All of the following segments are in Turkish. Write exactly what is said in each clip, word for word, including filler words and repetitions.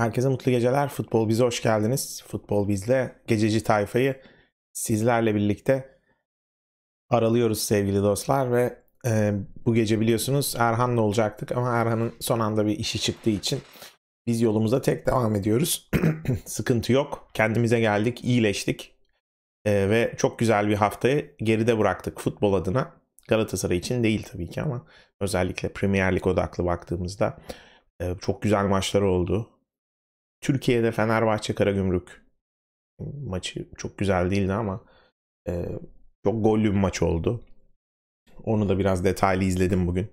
Herkese mutlu geceler. Futbol Biz'e hoş geldiniz. Futbol Biz'le gececi tayfayı sizlerle birlikte aralıyoruz sevgili dostlar ve e, bu gece biliyorsunuz Erhan'la olacaktık ama Erhan'ın son anda bir işi çıktığı için biz yolumuza tek devam ediyoruz. Sıkıntı yok. Kendimize geldik, iyileştik e, ve çok güzel bir haftayı geride bıraktık futbol adına. Galatasaray için değil tabii ki ama özellikle Premier Lig odaklı baktığımızda e, çok güzel maçlar oldu. Türkiye'de Fenerbahçe Karagümrük maçı çok güzel değildi ama e, çok gollü bir maç oldu. Onu da biraz detaylı izledim bugün.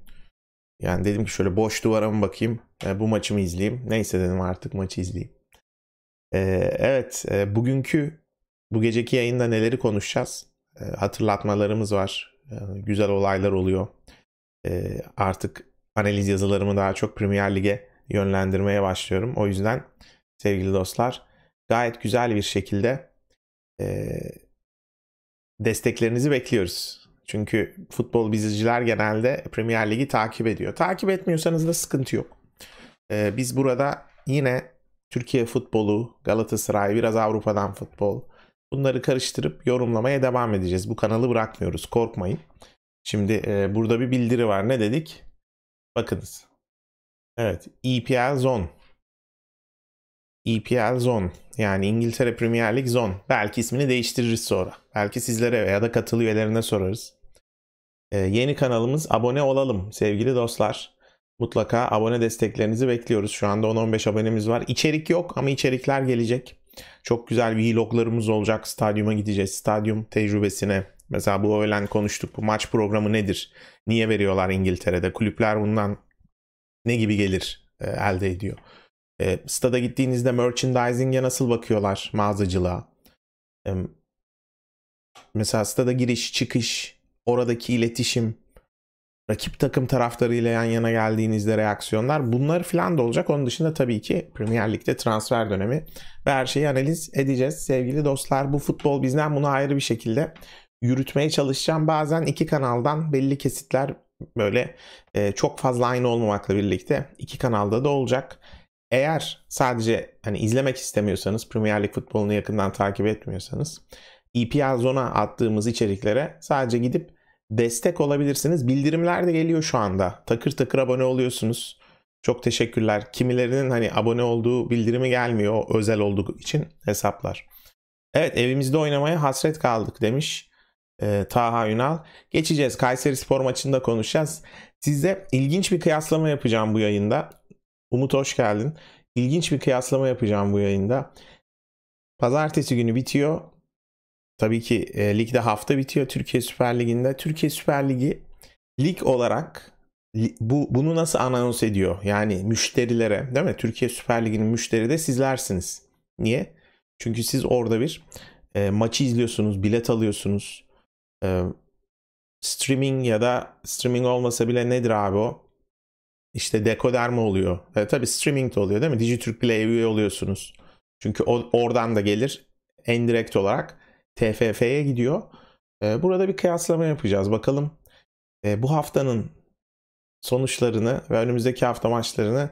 Yani dedim ki şöyle boş duvara mı bakayım, e, bu maçı mı izleyeyim? Neyse dedim artık maçı izleyeyim. E, evet e, bugünkü, bu geceki yayında neleri konuşacağız? E, hatırlatmalarımız var. E, güzel olaylar oluyor. E, artık analiz yazılarımı daha çok Premier Lig'e yönlendirmeye başlıyorum. O yüzden sevgili dostlar gayet güzel bir şekilde e, desteklerinizi bekliyoruz. Çünkü futbol bizciler genelde Premier Lig'i takip ediyor. Takip etmiyorsanız da sıkıntı yok. E, biz burada yine Türkiye futbolu, Galatasaray, biraz Avrupa'dan futbol, bunları karıştırıp yorumlamaya devam edeceğiz. Bu kanalı bırakmıyoruz, korkmayın. Şimdi e, burada bir bildiri var. Ne dedik? Bakınız. Evet, E P L Zone. E P L Zone, yani İngiltere Premier Lig Zone. Belki ismini değiştiririz sonra. Belki sizlere ya da katıl üyelerine sorarız. Ee, yeni kanalımız, abone olalım sevgili dostlar. Mutlaka abone desteklerinizi bekliyoruz. Şu anda on on beş abonemiz var. İçerik yok ama içerikler gelecek. Çok güzel vloglarımız olacak. Stadyuma gideceğiz. Stadyum tecrübesine. Mesela bu öğlen konuştuk. Bu maç programı nedir? Niye veriyorlar İngiltere'de? Kulüpler bundan ne gibi gelir e, elde ediyor? E, stada gittiğinizde merchandising'e nasıl bakıyorlar, mağazacılığa? E, mesela stada giriş, çıkış, oradaki iletişim, rakip takım taraftarıyla yan yana geldiğinizde reaksiyonlar, bunlar falan da olacak. Onun dışında tabii ki Premier Lig'de transfer dönemi ve her şeyi analiz edeceğiz. Sevgili dostlar, bu futbol bizden bunu ayrı bir şekilde yürütmeye çalışacağım. Bazen iki kanaldan belli kesitler böyle e, çok fazla aynı olmamakla birlikte iki kanalda da olacak. Eğer sadece hani izlemek istemiyorsanız, Premier Lig futbolunu yakından takip etmiyorsanız, E P L Zone'a attığımız içeriklere sadece gidip destek olabilirsiniz. Bildirimler de geliyor şu anda. Takır takır abone oluyorsunuz. Çok teşekkürler. Kimilerinin hani abone olduğu bildirimi gelmiyor, özel olduğu için hesaplar. Evet, evimizde oynamaya hasret kaldık demiş e, Taha Ünal. Geçeceğiz. Kayserispor maçında konuşacağız. Size ilginç bir kıyaslama yapacağım bu yayında. Umut hoş geldin. İlginç bir kıyaslama yapacağım bu yayında. Pazartesi günü bitiyor. Tabii ki e, ligde hafta bitiyor Türkiye Süper Ligi'nde. Türkiye Süper Ligi lig olarak li, bu bunu nasıl anons ediyor? Yani müşterilere, değil mi? Türkiye Süper Ligi'nin müşteri de sizlersiniz. Niye? Çünkü siz orada bir e, maçı izliyorsunuz, bilet alıyorsunuz. E, streaming ya da streaming olmasa bile nedir abi o? İşte dekoder mi oluyor? E, tabii streaming de oluyor, değil mi? Dijitürk bile üye oluyorsunuz. Çünkü o, oradan da gelir en direkt olarak T F F'ye gidiyor. E, burada bir kıyaslama yapacağız. Bakalım e, bu haftanın sonuçlarını ve önümüzdeki hafta maçlarını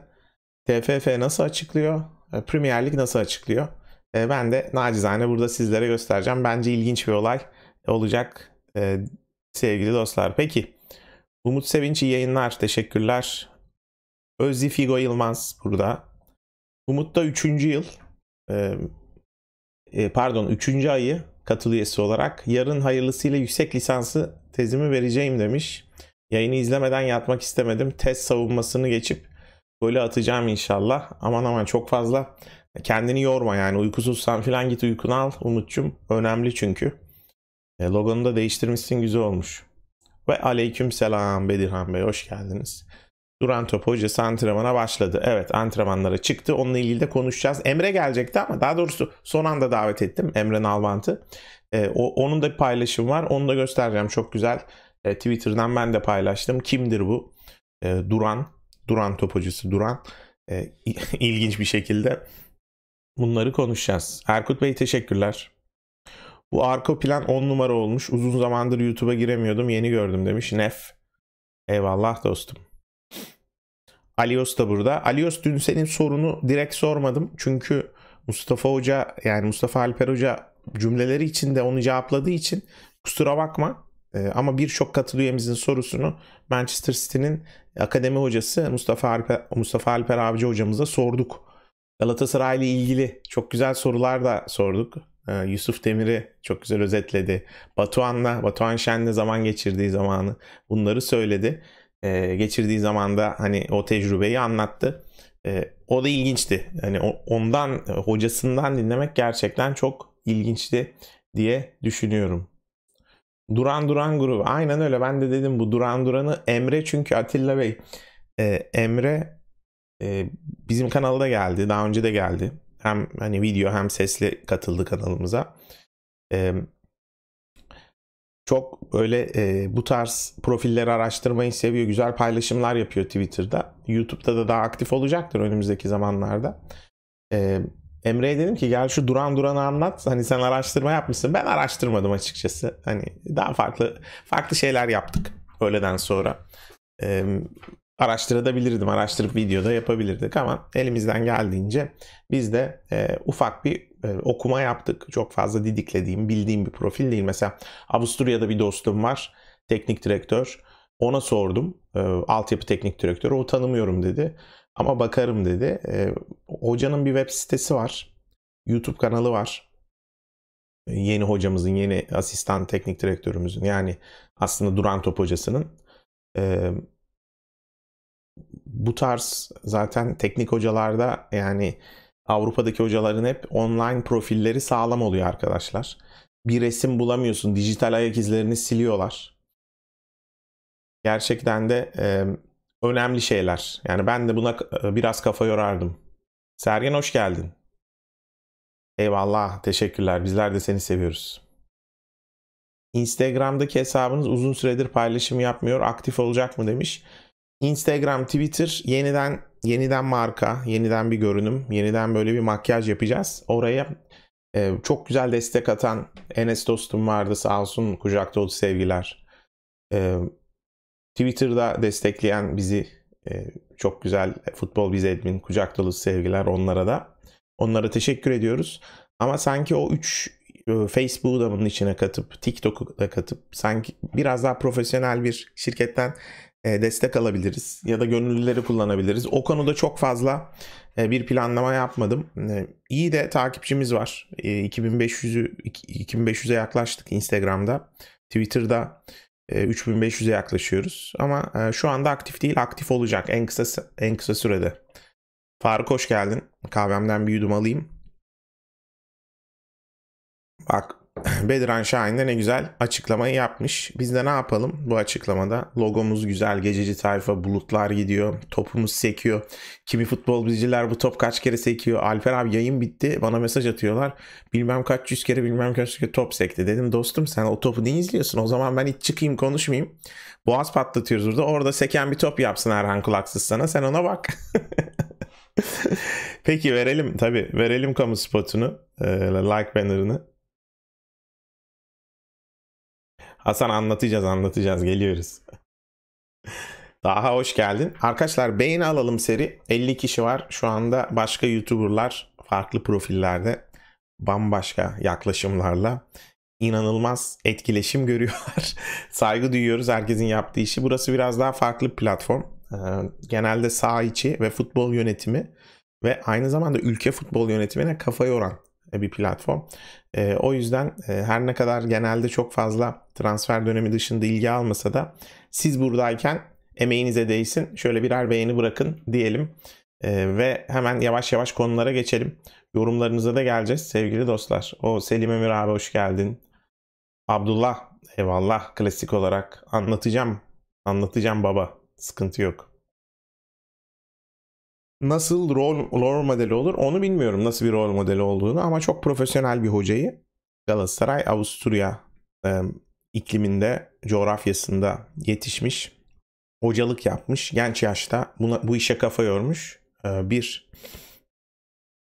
T F F nasıl açıklıyor? E, Premier Lig nasıl açıklıyor? E, ben de nacizane burada sizlere göstereceğim. Bence ilginç bir olay olacak e, sevgili dostlar. Peki. Umut Sevinç, iyi yayınlar. Teşekkürler. Özdi Figo Yılmaz burada. Umut da üçüncü yıl e, pardon üçüncü ayı katıl üyesi olarak. Yarın hayırlısıyla yüksek lisansı tezimi vereceğim demiş. Yayını izlemeden yatmak istemedim. Test savunmasını geçip golü atacağım inşallah. Aman aman çok fazla kendini yorma yani. Uykusuzsan falan git uykunu al Umut'cum. Önemli çünkü. E, logonu da değiştirmişsin, güzel olmuş. Ve aleyküm selam Bedirhan Bey, hoş geldiniz. Duran Top hocası antrenmana başladı. Evet, antrenmanlara çıktı. Onunla ilgili de konuşacağız. Emre gelecekti ama daha doğrusu son anda davet ettim. Emre Nalbant'ı. Ee, o, onun da bir paylaşım var. Onu da göstereceğim. Çok güzel. Ee, Twitter'dan ben de paylaştım. Kimdir bu? Ee, Duran. Duran Top hocası Duran. Ee, ilginç bir şekilde. Bunları konuşacağız. Erkut Bey teşekkürler. Bu arka plan on numara olmuş. Uzun zamandır YouTube'a giremiyordum. Yeni gördüm demiş. Nef. Eyvallah dostum. Alios da burada. Alios, dün senin sorunu direkt sormadım. Çünkü Mustafa Hoca, yani Mustafa Alper Hoca cümleleri içinde onu cevapladığı için kusura bakma. Ama birçok katıl üyemizin sorusunu Manchester City'nin akademi hocası Mustafa Alper, Mustafa Alper Avcı hocamıza sorduk. Galatasaray ile ilgili çok güzel sorular da sorduk. Yusuf Demir'i çok güzel özetledi. Batuhan'la, Batuhan Şen'le zaman geçirdiği zamanı bunları söyledi. Geçirdiği zamanda hani o tecrübeyi anlattı. O da ilginçti. Hani ondan, hocasından dinlemek gerçekten çok ilginçti diye düşünüyorum. Duran Duran grubu. Aynen öyle. Ben de dedim bu Duran Duran'ı Emre, çünkü Atilla Bey, e, Emre e, bizim kanalda geldi. Daha önce de geldi. Hem hani video hem sesli katıldı kanalımıza. E, çok böyle e, bu tarz profilleri araştırmayı seviyor. Güzel paylaşımlar yapıyor Twitter'da. YouTube'da da daha aktif olacaktır önümüzdeki zamanlarda. E, Emre'ye dedim ki gel şu Duran Duran'ı anlat. Hani sen araştırma yapmışsın. Ben araştırmadım açıkçası. Hani daha farklı farklı şeyler yaptık öğleden sonra. Ee, araştırabilirdim. Araştırıp videoda yapabilirdik ama elimizden geldiğince biz de e, ufak bir e, okuma yaptık. Çok fazla didiklediğim, bildiğim bir profil değil. Mesela Avusturya'da bir dostum var. Teknik direktör. Ona sordum. E, altyapı teknik direktörü. O tanımıyorum dedi. Ama bakarım dedi. E, hocanın bir web sitesi var. YouTube kanalı var. E, yeni hocamızın, yeni asistan teknik direktörümüzün. Yani aslında Duran Top hocasının. E, bu tarz zaten teknik hocalarda, yani Avrupa'daki hocaların hep online profilleri sağlam oluyor arkadaşlar. Bir resim bulamıyorsun. Dijital ayak izlerini siliyorlar. Gerçekten de... E, önemli şeyler. Yani ben de buna biraz kafa yorardım. Sergen hoş geldin. Eyvallah, teşekkürler. Bizler de seni seviyoruz. Instagram'daki hesabınız uzun süredir paylaşım yapmıyor. Aktif olacak mı demiş. Instagram, Twitter yeniden yeniden marka, yeniden bir görünüm, yeniden böyle bir makyaj yapacağız. Oraya e, çok güzel destek atan Enes dostum vardı. Sağ olsun, kucak dolu sevgiler. E, Twitter'da destekleyen bizi e, çok güzel Futbol Biz admin, kucak dolu sevgiler onlara da. Onlara teşekkür ediyoruz. Ama sanki o üç e, Facebook'u da bunun içine katıp, TikTok'u da katıp sanki biraz daha profesyonel bir şirketten e, destek alabiliriz. Ya da gönüllüleri kullanabiliriz. O konuda çok fazla e, bir planlama yapmadım. E, iyi de takipçimiz var. E, iki bin beş yüz'e yaklaştık Instagram'da. Twitter'da üç bin beş yüz'e yaklaşıyoruz ama şu anda aktif değil, aktif olacak en kısa en kısa sürede. Faruk hoş geldin. Kahvemden bir yudum alayım. Bak, Bedran Şahin de ne güzel açıklamayı yapmış. Biz de ne yapalım bu açıklamada? Logomuz güzel, gececi tayfa, bulutlar gidiyor, topumuz sekiyor. Kimi futbol bizciler bu top kaç kere sekiyor? Alper abi yayın bitti, bana mesaj atıyorlar. Bilmem kaç yüz kere, bilmem kaç kere top sekti. Dedim dostum sen o topu niye izliyorsun? O zaman ben hiç çıkayım, konuşmayayım. Boğaz patlatıyoruz burada. Orada seken bir top yapsın Erhan Kulaksız sana. Sen ona bak. Peki verelim tabii. Verelim kamu spotunu, like banner'ını. Hasan anlatacağız anlatacağız geliyoruz. Daha hoş geldin. Arkadaşlar beğeni alalım seri. elli kişi var. Şu anda başka YouTuber'lar farklı profillerde bambaşka yaklaşımlarla inanılmaz etkileşim görüyorlar. Saygı duyuyoruz herkesin yaptığı işi. Burası biraz daha farklı platform. Genelde saha içi ve futbol yönetimi ve aynı zamanda ülke futbol yönetimine kafa yoran bir platform. E, o yüzden e, her ne kadar genelde çok fazla transfer dönemi dışında ilgi almasa da siz buradayken emeğinize değsin. Şöyle birer beğeni bırakın diyelim. E, ve hemen yavaş yavaş konulara geçelim. Yorumlarınıza da geleceğiz sevgili dostlar. O Selim Emir abi hoş geldin. Abdullah eyvallah, klasik olarak anlatacağım. Anlatacağım baba. Sıkıntı yok. Nasıl rol, rol modeli olur onu bilmiyorum, nasıl bir rol modeli olduğunu, ama çok profesyonel bir hocayı Galatasaray, Avusturya e, ikliminde, coğrafyasında yetişmiş, hocalık yapmış, genç yaşta buna, bu işe kafa yormuş e, bir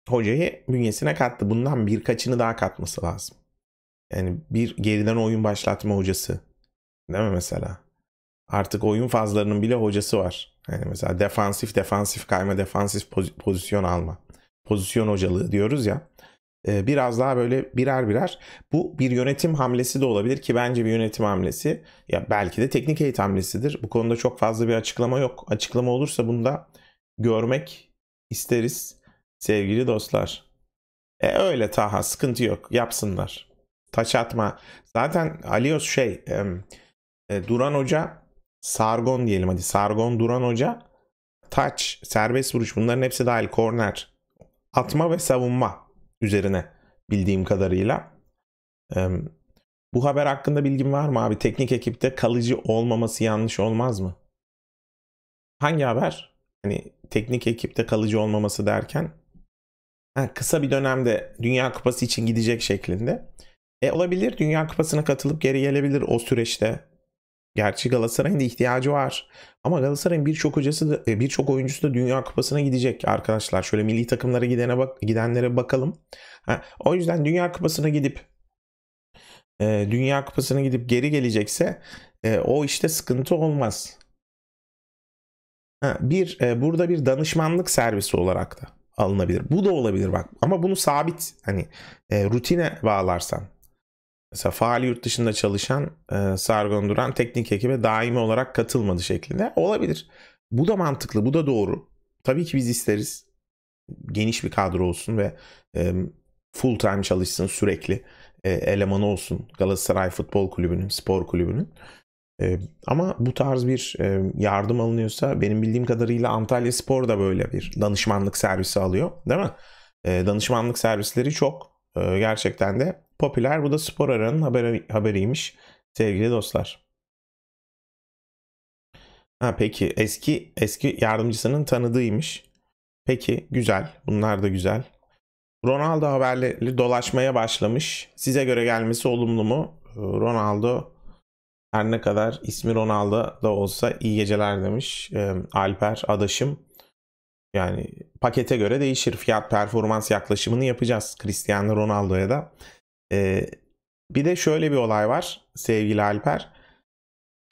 hocayı bünyesine kattı. Bundan birkaçını daha katması lazım. Yani bir geriden oyun başlatma hocası değil mi mesela? Artık oyun fazlarının bile hocası var. Yani mesela defansif defansif kayma, defansif pozisyon alma. Pozisyon hocalığı diyoruz ya. Biraz daha böyle birer birer. Bu bir yönetim hamlesi de olabilir ki bence bir yönetim hamlesi. Ya belki de teknik heyet hamlesidir. Bu konuda çok fazla bir açıklama yok. Açıklama olursa bunu da görmek isteriz sevgili dostlar. E öyle Taha, sıkıntı yok. Yapsınlar. Taş atma. Zaten Alios şey e, e, Duran Hoca, Sargon diyelim hadi. Sargon Duran Hoca, taç, serbest vuruş, bunların hepsi dahil, korner, atma ve savunma üzerine bildiğim kadarıyla. E, bu haber hakkında bilgin var mı abi? Teknik ekipte kalıcı olmaması yanlış olmaz mı? Hangi haber? Hani teknik ekipte kalıcı olmaması derken ha, kısa bir dönemde Dünya Kupası için gidecek şeklinde. E olabilir. Dünya Kupası'na katılıp geri gelebilir o süreçte. Gerçi Galatasaray'ın da ihtiyacı var. Ama Galatasaray'ın birçok hocası da, birçok oyuncusu da Dünya Kupası'na gidecek arkadaşlar. Şöyle milli takımlara gidene bak, gidenlere bakalım. Ha, o yüzden Dünya Kupası'na gidip e, Dünya Kupası'na gidip geri gelecekse e, o işte sıkıntı olmaz. Ha, bir e, burada bir danışmanlık servisi olarak da alınabilir. Bu da olabilir bak. Ama bunu sabit hani e, rutine bağlarsan. Mesela faal yurt dışında çalışan e, Sargon Duran teknik ekibe daimi olarak katılmadı şeklinde olabilir. Bu da mantıklı, bu da doğru. Tabii ki biz isteriz geniş bir kadro olsun ve e, full time çalışsın, sürekli e, elemanı olsun Galatasaray Futbol Kulübü'nün, spor kulübünün. E, ama bu tarz bir e, yardım alınıyorsa, benim bildiğim kadarıyla Antalyaspor da böyle bir danışmanlık servisi alıyor, değil mi? E, danışmanlık servisleri çok e, gerçekten de popüler. Bu da Spor Ara'nın haberi, haberiymiş sevgili dostlar. Ha, peki eski eski yardımcısının tanıdığıymış. Peki güzel, bunlar da güzel. Ronaldo haberleri dolaşmaya başlamış. Size göre gelmesi olumlu mu? Ronaldo her ne kadar ismi Ronaldo da olsa iyi geceler demiş Alper adaşım. Yani pakete göre değişir. Fiyat performans yaklaşımını yapacağız Cristiano Ronaldo'ya da. Ee, bir de şöyle bir olay var sevgili Alper.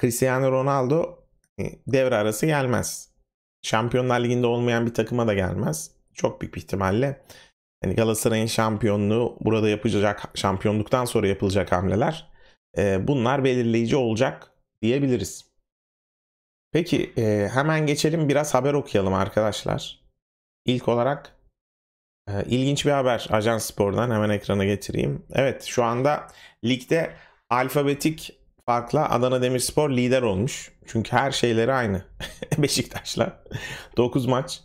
Cristiano Ronaldo devre arası gelmez. Şampiyonlar Ligi'nde olmayan bir takıma da gelmez. Çok büyük bir ihtimalle. Yani Galatasaray'ın şampiyonluğu, burada yapılacak şampiyonluktan sonra yapılacak hamleler, e, bunlar belirleyici olacak diyebiliriz. Peki e, hemen geçelim, biraz haber okuyalım arkadaşlar. İlk olarak İlginç bir haber Ajans Spor'dan hemen ekrana getireyim. Evet, şu anda ligde alfabetik farkla Adana Demirspor lider olmuş. Çünkü her şeyleri aynı Beşiktaş'la. dokuz maç,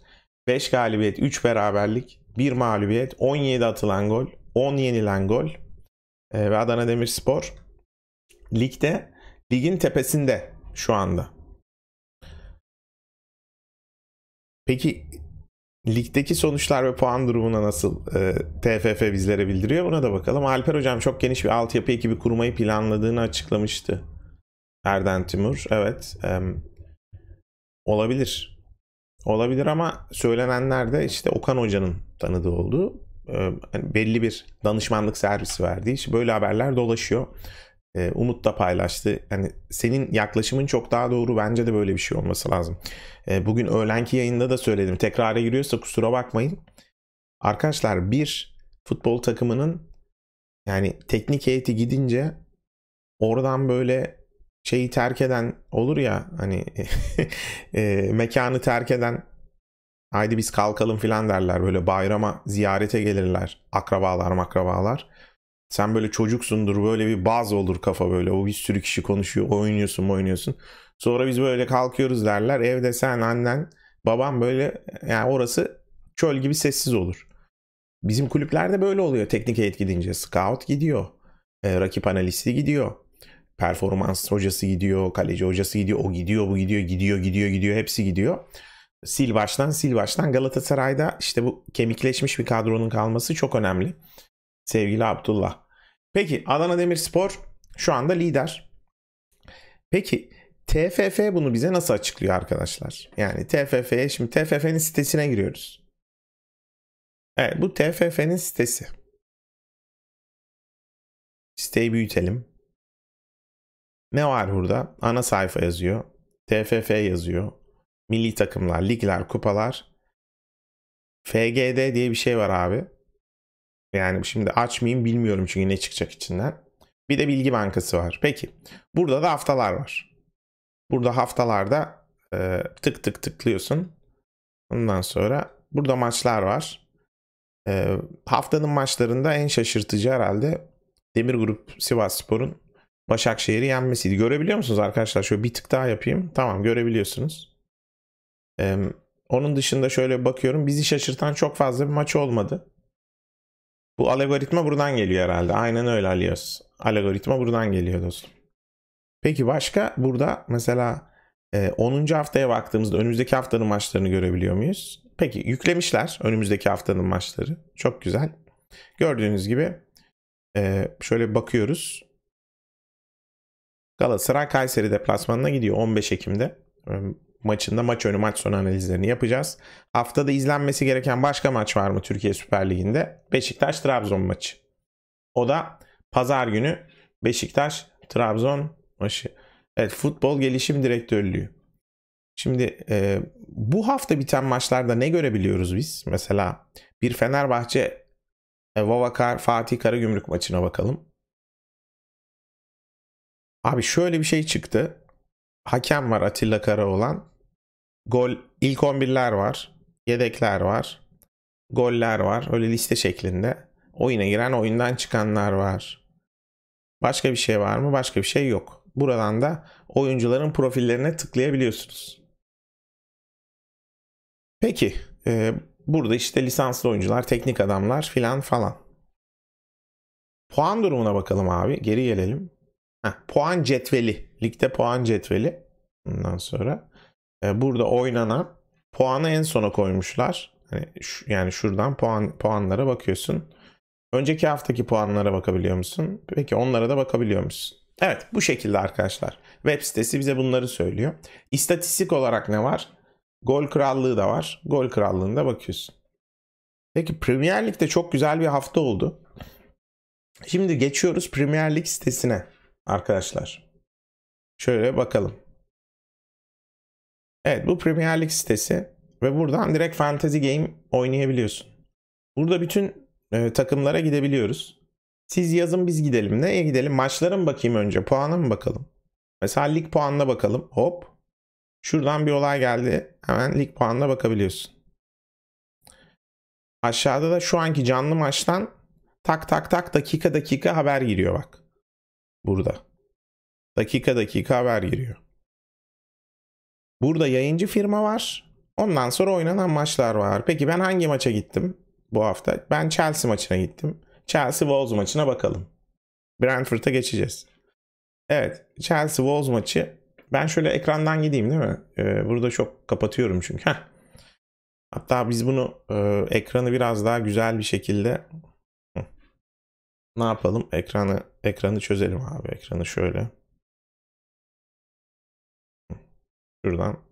beş galibiyet, üç beraberlik, bir mağlubiyet, on yedi atılan gol, on yenilen gol. Ve Adana Demirspor ligde, ligin tepesinde şu anda. Peki ligdeki sonuçlar ve puan durumuna nasıl e, T F F bizlere bildiriyor? Buna da bakalım. Alper Hocam çok geniş bir altyapı ekibi kurmayı planladığını açıklamıştı Erden Timur. Evet. E, olabilir. Olabilir ama söylenenler de işte Okan Hoca'nın tanıdığı olduğu, e, belli bir danışmanlık servisi verdiği, işte böyle haberler dolaşıyor. E, Umut da paylaştı. Yani senin yaklaşımın çok daha doğru. Bence de böyle bir şey olması lazım. E, bugün öğlenki yayında da söyledim. Tekrara giriyorsa kusura bakmayın. Arkadaşlar, bir futbol takımının yani teknik heyeti gidince oradan böyle şeyi terk eden olur ya hani e, mekanı terk eden, haydi biz kalkalım filan derler. Böyle bayrama ziyarete gelirler. Akrabalar makrabalar. Sen böyle çocuksundur, böyle bir baz olur kafa böyle. O bir sürü kişi konuşuyor, oynuyorsun oynuyorsun. Sonra biz böyle kalkıyoruz derler. Evde sen, annen, baban böyle, yani orası çöl gibi sessiz olur. Bizim kulüplerde böyle oluyor teknik heyet gidince. Scout gidiyor, e, rakip analisti gidiyor, performans hocası gidiyor, kaleci hocası gidiyor, o gidiyor, bu gidiyor, gidiyor, gidiyor, gidiyor, hepsi gidiyor. Sil baştan, sil baştan. Galatasaray'da işte bu kemikleşmiş bir kadronun kalması çok önemli. Sevgili Abdullah. Peki Adana Demirspor şu anda lider. Peki T F F bunu bize nasıl açıklıyor arkadaşlar? Yani T F F'ye, şimdi T F F'nin sitesine giriyoruz. Evet, bu T F F'nin sitesi. Siteyi büyütelim. Ne var burada? Ana sayfa yazıyor. T F F yazıyor. Milli takımlar, ligler, kupalar. F G D diye bir şey var abi. Yani şimdi açmayayım, bilmiyorum çünkü ne çıkacak içinden. Bir de bilgi bankası var. Peki. Burada da haftalar var. Burada haftalarda e, tık tık tıklıyorsun. Ondan sonra burada maçlar var. E, haftanın maçlarında en şaşırtıcı herhalde Demir Grup Sivasspor'un Başakşehir'i yenmesiydi. Görebiliyor musunuz arkadaşlar? Şöyle bir tık daha yapayım. Tamam, görebiliyorsunuz. E, onun dışında şöyle bakıyorum. Bizi şaşırtan çok fazla bir maç olmadı. Bu algoritma buradan geliyor herhalde. Aynen öyle alıyoruz. Algoritma buradan geliyor dostum. Peki başka burada mesela onuncu haftaya baktığımızda önümüzdeki haftanın maçlarını görebiliyor muyuz? Peki yüklemişler önümüzdeki haftanın maçları. Çok güzel. Gördüğünüz gibi şöyle bakıyoruz. Galatasaray Kayseri deplasmanına gidiyor on beş Ekim'de. Maçında maç önü maç sonu analizlerini yapacağız. Haftada izlenmesi gereken başka maç var mı Türkiye Süper Ligi'nde? Beşiktaş Trabzon maçı. O da pazar günü Beşiktaş Trabzon maçı. Evet, futbol gelişim direktörlüğü. Şimdi e, bu hafta biten maçlarda ne görebiliyoruz biz? Mesela bir Fenerbahçe e, Vavakar Fatih Karagümrük maçına bakalım. Abi şöyle bir şey çıktı. Hakem var, Atilla Karaoğlan. Gol, ilk on birler var. Yedekler var. Goller var. Öyle liste şeklinde. Oyuna giren, oyundan çıkanlar var. Başka bir şey var mı? Başka bir şey yok. Buradan da oyuncuların profillerine tıklayabiliyorsunuz. Peki. E, burada işte lisanslı oyuncular, teknik adamlar filan falan. Puan durumuna bakalım abi. Geri gelelim. Heh, puan cetveli. Ligde puan cetveli. Ondan sonra e, burada oynanan puanı en sona koymuşlar. Yani, yani şuradan puan puanlara bakıyorsun. Önceki haftaki puanlara bakabiliyor musun? Peki onlara da bakabiliyor musun? Evet, bu şekilde arkadaşlar. Web sitesi bize bunları söylüyor. İstatistik olarak ne var? Gol krallığı da var. Gol krallığında bakıyorsun. Peki Premier Lig'de çok güzel bir hafta oldu. Şimdi geçiyoruz Premier Lig sitesine arkadaşlar. Şöyle bakalım. Evet, bu Premier Lig sitesi ve buradan direkt Fantasy Game oynayabiliyorsun. Burada bütün E, takımlara gidebiliyoruz. Siz yazın, biz gidelim. Neye gidelim? Maçlara mı bakayım önce? Puana mı bakalım? Mesela lig puanına bakalım. Hop. Şuradan bir olay geldi. Hemen lig puanına bakabiliyorsun. Aşağıda da şu anki canlı maçtan tak tak tak dakika dakika haber giriyor bak. Burada. Dakika dakika haber giriyor. Burada yayıncı firma var. Ondan sonra oynanan maçlar var. Peki ben hangi maça gittim? Bu hafta ben Chelsea maçına gittim. Chelsea Wolves maçına bakalım. Brentford'a geçeceğiz. Evet, Chelsea Wolves maçı. Ben şöyle ekrandan gideyim değil mi? Ee, burada çok kapatıyorum çünkü. Heh. Hatta biz bunu e, ekranı biraz daha güzel bir şekilde Hı. ne yapalım? Ekranı ekranı çözelim abi. Ekranı şöyle. Hı. Şuradan.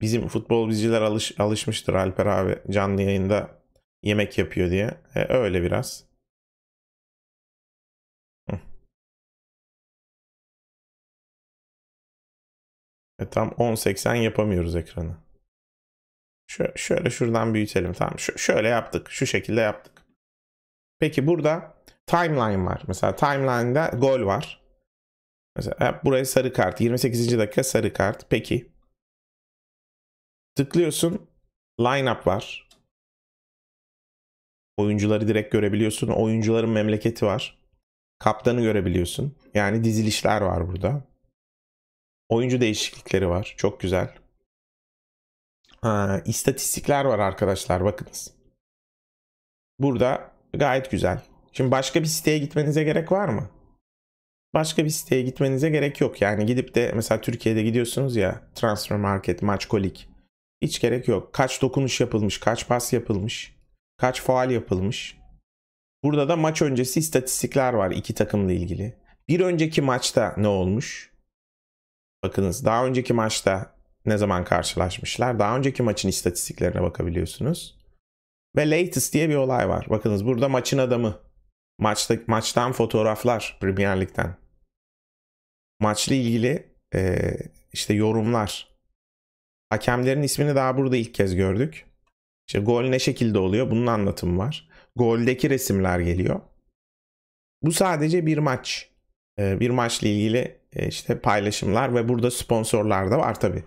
Bizim futbol bizciler alış, alışmıştır Alper abi canlı yayında yemek yapıyor diye. E, öyle biraz. Hı. E, tam on seksen yapamıyoruz ekranı. Şö şöyle şuradan büyütelim. Tamam. Ş şöyle yaptık. Şu şekilde yaptık. Peki burada timeline var. Mesela timeline'da gol var. Mesela buraya sarı kart. yirmi sekizinci dakika sarı kart. Peki. Tıklıyorsun. Line-up var. Oyuncuları direkt görebiliyorsun. Oyuncuların memleketi var. Kaptanı görebiliyorsun. Yani dizilişler var burada. Oyuncu değişiklikleri var. Çok güzel. Ha, istatistikler var arkadaşlar. Bakınız. Burada gayet güzel. Şimdi başka bir siteye gitmenize gerek var mı? Başka bir siteye gitmenize gerek yok. Yani gidip de mesela Türkiye'de gidiyorsunuz ya. Transfer Market, Maçkolik. Hiç gerek yok. Kaç dokunuş yapılmış, kaç pas yapılmış, kaç faul yapılmış. Burada da maç öncesi istatistikler var iki takımla ilgili. Bir önceki maçta ne olmuş? Bakınız, daha önceki maçta ne zaman karşılaşmışlar? Daha önceki maçın istatistiklerine bakabiliyorsunuz. Ve latest diye bir olay var. Bakınız burada maçın adamı. Maçta, maçtan fotoğraflar Premier Lig'den. Maçla ilgili... Ee, işte yorumlar. Hakemlerin ismini daha burada ilk kez gördük. İşte gol ne şekilde oluyor? Bunun anlatımı var. Goldeki resimler geliyor. Bu sadece bir maç. Bir maçla ilgili işte paylaşımlar ve burada sponsorlar da var tabii.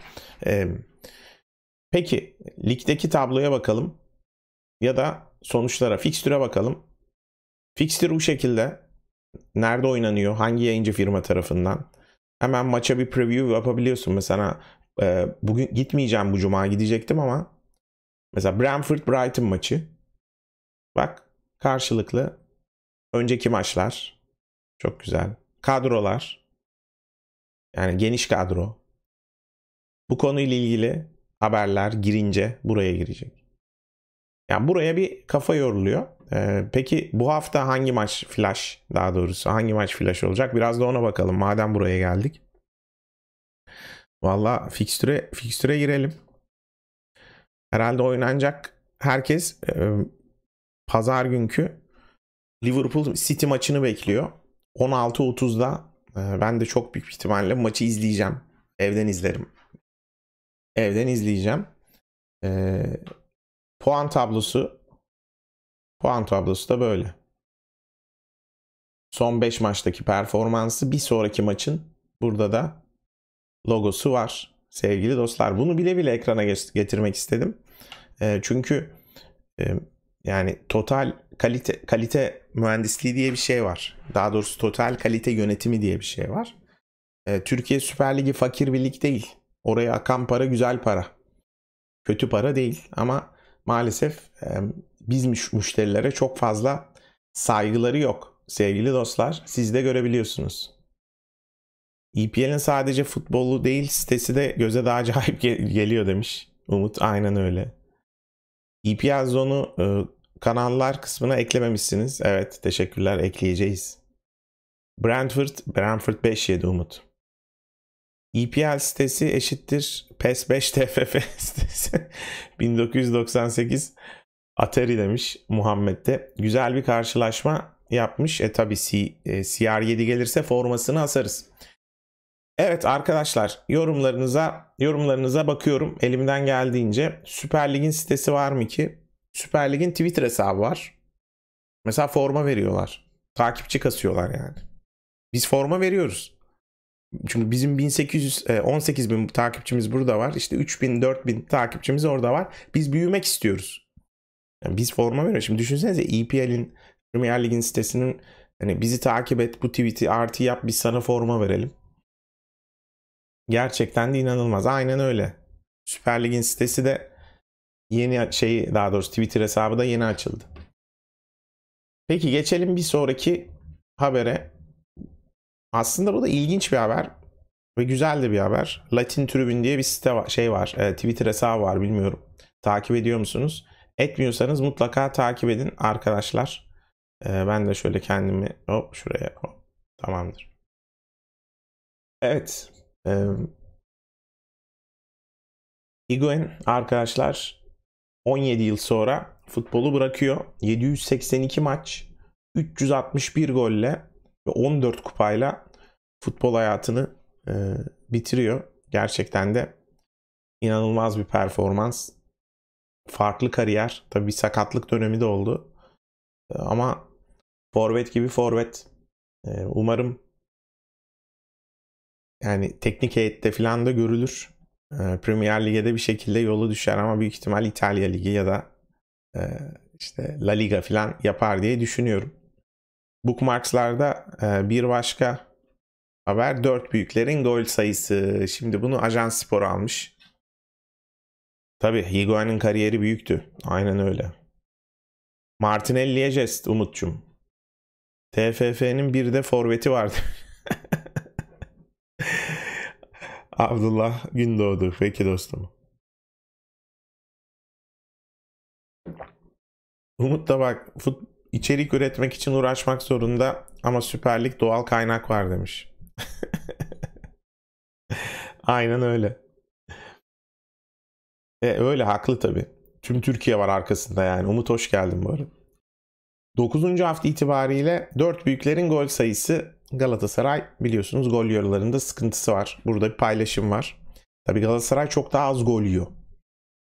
Peki ligdeki tabloya bakalım. Ya da sonuçlara, fikstüre bakalım. Fikstür bu şekilde. Nerede oynanıyor? Hangi yayıncı firma tarafından? Hemen maça bir preview yapabiliyorsun. Mesela bugün gitmeyeceğim, bu cuma gidecektim ama mesela Brentford-Brighton maçı. Bak, karşılıklı önceki maçlar. Çok güzel. Kadrolar. Yani geniş kadro. Bu konuyla ilgili haberler girince buraya girecek. Yani buraya bir kafa yoruluyor. Ee, peki bu hafta hangi maç flash, daha doğrusu hangi maç flash olacak? Biraz da ona bakalım madem buraya geldik. Valla fikstüre, fikstüre girelim. Herhalde oynanacak, herkes e, pazar günkü Liverpool City maçını bekliyor. on altı otuzda e, ben de çok büyük ihtimalle maçı izleyeceğim. Evden izlerim. Evden izleyeceğim. E, puan tablosu puan tablosu da böyle. Son beş maçtaki performansı, bir sonraki maçın burada da logosu var. Sevgili dostlar, bunu bile bile ekrana getirmek istedim. E, çünkü e, yani total kalite kalite mühendisliği diye bir şey var. Daha doğrusu total kalite yönetimi diye bir şey var. E, Türkiye Süper Ligi fakir bir lig değil. Oraya akan para güzel para. Kötü para değil ama maalesef e, biz müşterilere çok fazla saygıları yok. Sevgili dostlar, siz de görebiliyorsunuz. E P L'in sadece futbolu değil, sitesi de göze daha acayip geliyor demiş Umut. Aynen öyle. E P L Zone'u e, kanallar kısmına eklememişsiniz. Evet, teşekkürler, ekleyeceğiz. Brentford, Brentford beş yedi Umut. E P L sitesi eşittir PES beş T F F sitesi. bin dokuz yüz doksan sekiz Atari demiş Muhammed de. Güzel bir karşılaşma yapmış. E tabi C R yedi gelirse formasını asarız. Evet arkadaşlar, yorumlarınıza yorumlarınıza bakıyorum elimden geldiğince. Süper Lig'in sitesi var mı ki? Süper Lig'in Twitter hesabı var. Mesela forma veriyorlar. Takipçi kasıyorlar yani. Biz forma veriyoruz. Çünkü bizim bin sekiz yüz on sekiz bin takipçimiz burada var. İşte üç bin dört bin takipçimiz orada var. Biz büyümek istiyoruz. Yani biz forma veriyoruz. Şimdi düşünsenize E P L'in, Premier Lig'in sitesinin hani bizi takip et, bu tweet'i artı yap, biz sana forma verelim. Gerçekten de inanılmaz. Aynen öyle. Süper Lig'in sitesi de yeni şey, daha doğrusu Twitter hesabı da yeni açıldı. Peki geçelim bir sonraki habere. Aslında bu da ilginç bir haber ve güzel de bir haber. Latin Tribün diye bir site var, şey var, e, Twitter hesabı var, bilmiyorum. Takip ediyor musunuz? Etmiyorsanız mutlaka takip edin arkadaşlar. E, ben de şöyle kendimi hop şuraya hop, tamamdır. Evet. E, Higuain arkadaşlar on yedi yıl sonra futbolu bırakıyor. yedi yüz seksen iki maç, üç yüz altmış bir golle ve on dört kupayla futbol hayatını e, bitiriyor. Gerçekten de inanılmaz bir performans. Farklı kariyer. Tabii bir sakatlık dönemi de oldu. E, ama forvet gibi forvet. E, umarım yani teknik heyette falan da görülür. E, Premier Lig'e de bir şekilde yolu düşer ama büyük ihtimal İtalya Ligi ya da e, işte La Liga falan yapar diye düşünüyorum. Bookmarks'larda bir başka haber, dört büyüklerin gol sayısı. Şimdi bunu Ajans Spor almış. Tabii Higuain'in kariyeri büyüktü. Aynen öyle. Martinelli'ye jest Umut'cum. T F F'nin bir de forveti vardı. Abdullah Gündoğdu. Peki dostum. Umut da bak, futbol İçerik üretmek için uğraşmak zorunda ama Süper Lig doğal kaynak var demiş. Aynen öyle. E, öyle, haklı tabii. Tüm Türkiye var arkasında yani. Umut hoş geldin bu arada. dokuzuncu hafta itibariyle dört büyüklerin gol sayısı Galatasaray biliyorsunuz gol yarılarında sıkıntısı var. Burada bir paylaşım var. Tabii Galatasaray çok daha az gol yiyor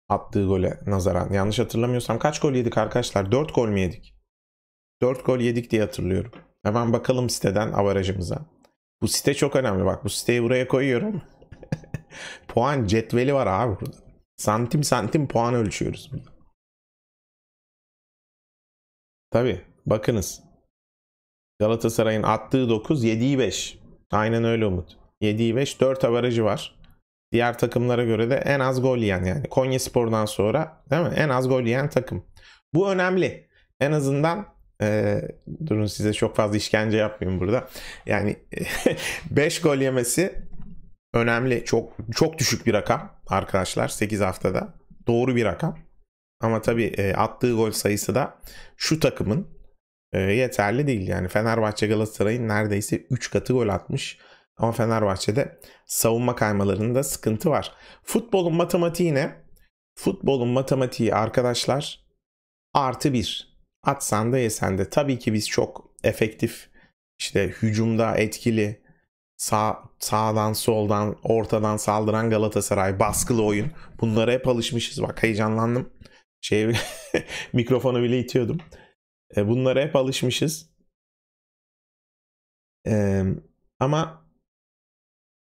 attığı gole nazaran. Yanlış hatırlamıyorsam kaç gol yedik arkadaşlar? dört gol mü yedik? dört gol yedik diye hatırlıyorum. Hemen bakalım siteden avarajımıza. Bu site çok önemli. Bak bu siteyi buraya koyuyorum. Puan cetveli var abi burada. Santim santim puan ölçüyoruz burada. Tabii bakınız. Galatasaray'ın attığı dokuz, yediği beş. Aynen öyle Umut. yediği beş, dört avarajı var. Diğer takımlara göre de en az gol yiyen yani. Konyaspor'dan sonra değil mi? En az gol yiyen takım. Bu önemli. En azından ee, durun size çok fazla işkence yapmayayım burada. Yani beş gol yemesi önemli. Çok çok düşük bir rakam arkadaşlar. sekiz haftada. Doğru bir rakam. Ama tabii e, attığı gol sayısı da şu takımın e, yeterli değil. Yani Fenerbahçe Galatasaray'ın neredeyse üç katı gol atmış. Ama Fenerbahçe'de savunma kaymalarında sıkıntı var. Futbolun matematiği ne? Futbolun matematiği arkadaşlar artı bir. Atsan da yesen de. Tabii ki biz çok efektif, işte hücumda etkili, sağ, sağdan soldan ortadan saldıran Galatasaray, baskılı oyun. Bunlara hep alışmışız. Bak heyecanlandım. Şey, mikrofonu bile itiyordum. E, bunlara hep alışmışız. E, ama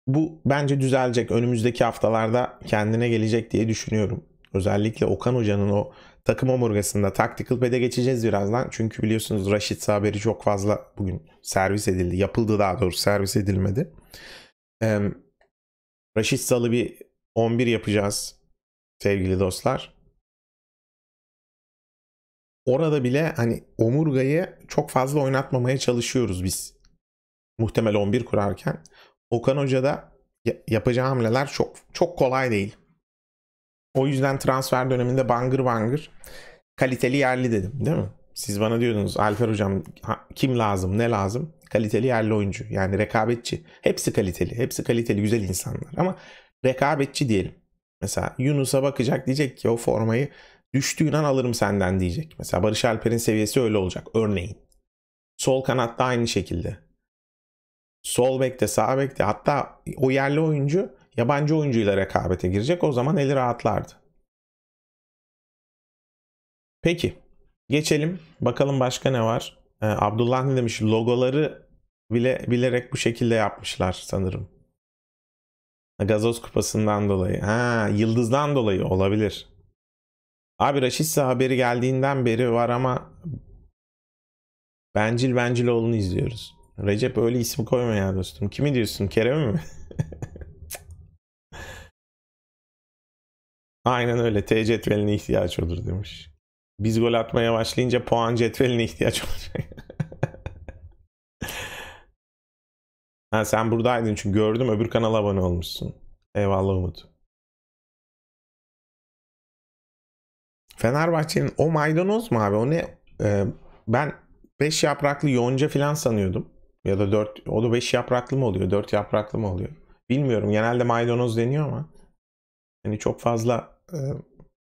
bu bence düzelecek. Önümüzdeki haftalarda kendine gelecek diye düşünüyorum. Özellikle Okan Hoca'nın o takım omurgasında. Tactical Pad'e geçeceğiz birazdan. Çünkü biliyorsunuz Rashica haberi çok fazla bugün servis edildi. Yapıldı daha doğrusu, servis edilmedi. E, Rashica'lı bir on bir yapacağız sevgili dostlar. Orada bile hani omurgayı çok fazla oynatmamaya çalışıyoruz biz. Muhtemel on bir kurarken. Okan Hoca'da yapacağı hamleler çok çok kolay değil. O yüzden transfer döneminde bangır bangır kaliteli yerli dedim değil mi? Siz bana diyordunuz Alper Hocam kim lazım ne lazım? Kaliteli yerli oyuncu yani rekabetçi. Hepsi kaliteli. Hepsi kaliteli güzel insanlar ama rekabetçi diyelim. Mesela Yunus'a bakacak diyecek ki o formayı düştüğün an alırım senden diyecek. Mesela Barış Alper'in seviyesi öyle olacak. Örneğin. Sol kanatta aynı şekilde. Sol bekte, sağ bekte. Hatta o yerli oyuncu yabancı oyuncuyla rekabete girecek. O zaman eli rahatlardı. Peki. Geçelim. Bakalım başka ne var? Ee, Abdullah ne demiş? Logoları bile bilerek bu şekilde yapmışlar sanırım. Gazoz kupasından dolayı. Ha, yıldızdan dolayı olabilir. Abi Rashica haberi geldiğinden beri var ama Bencil Benciloğlu'nu izliyoruz. Recep öyle isim koyma ya dostum. Kimi diyorsun? Kerem'i mi? Aynen öyle. T cetveline ihtiyaç olur demiş. Biz gol atmaya başlayınca puan cetveline ihtiyaç olacak. Ha, sen buradaydın çünkü gördüm. Öbür kanala abone olmuşsun. Eyvallah Umut. Fenerbahçe'nin o maydanoz mu abi? O ne? Ee, ben beş yapraklı yonca falan sanıyordum. Ya da dört. O da beş yapraklı mı oluyor? dört yapraklı mı oluyor? Bilmiyorum. Genelde maydanoz deniyor ama hani çok fazla e,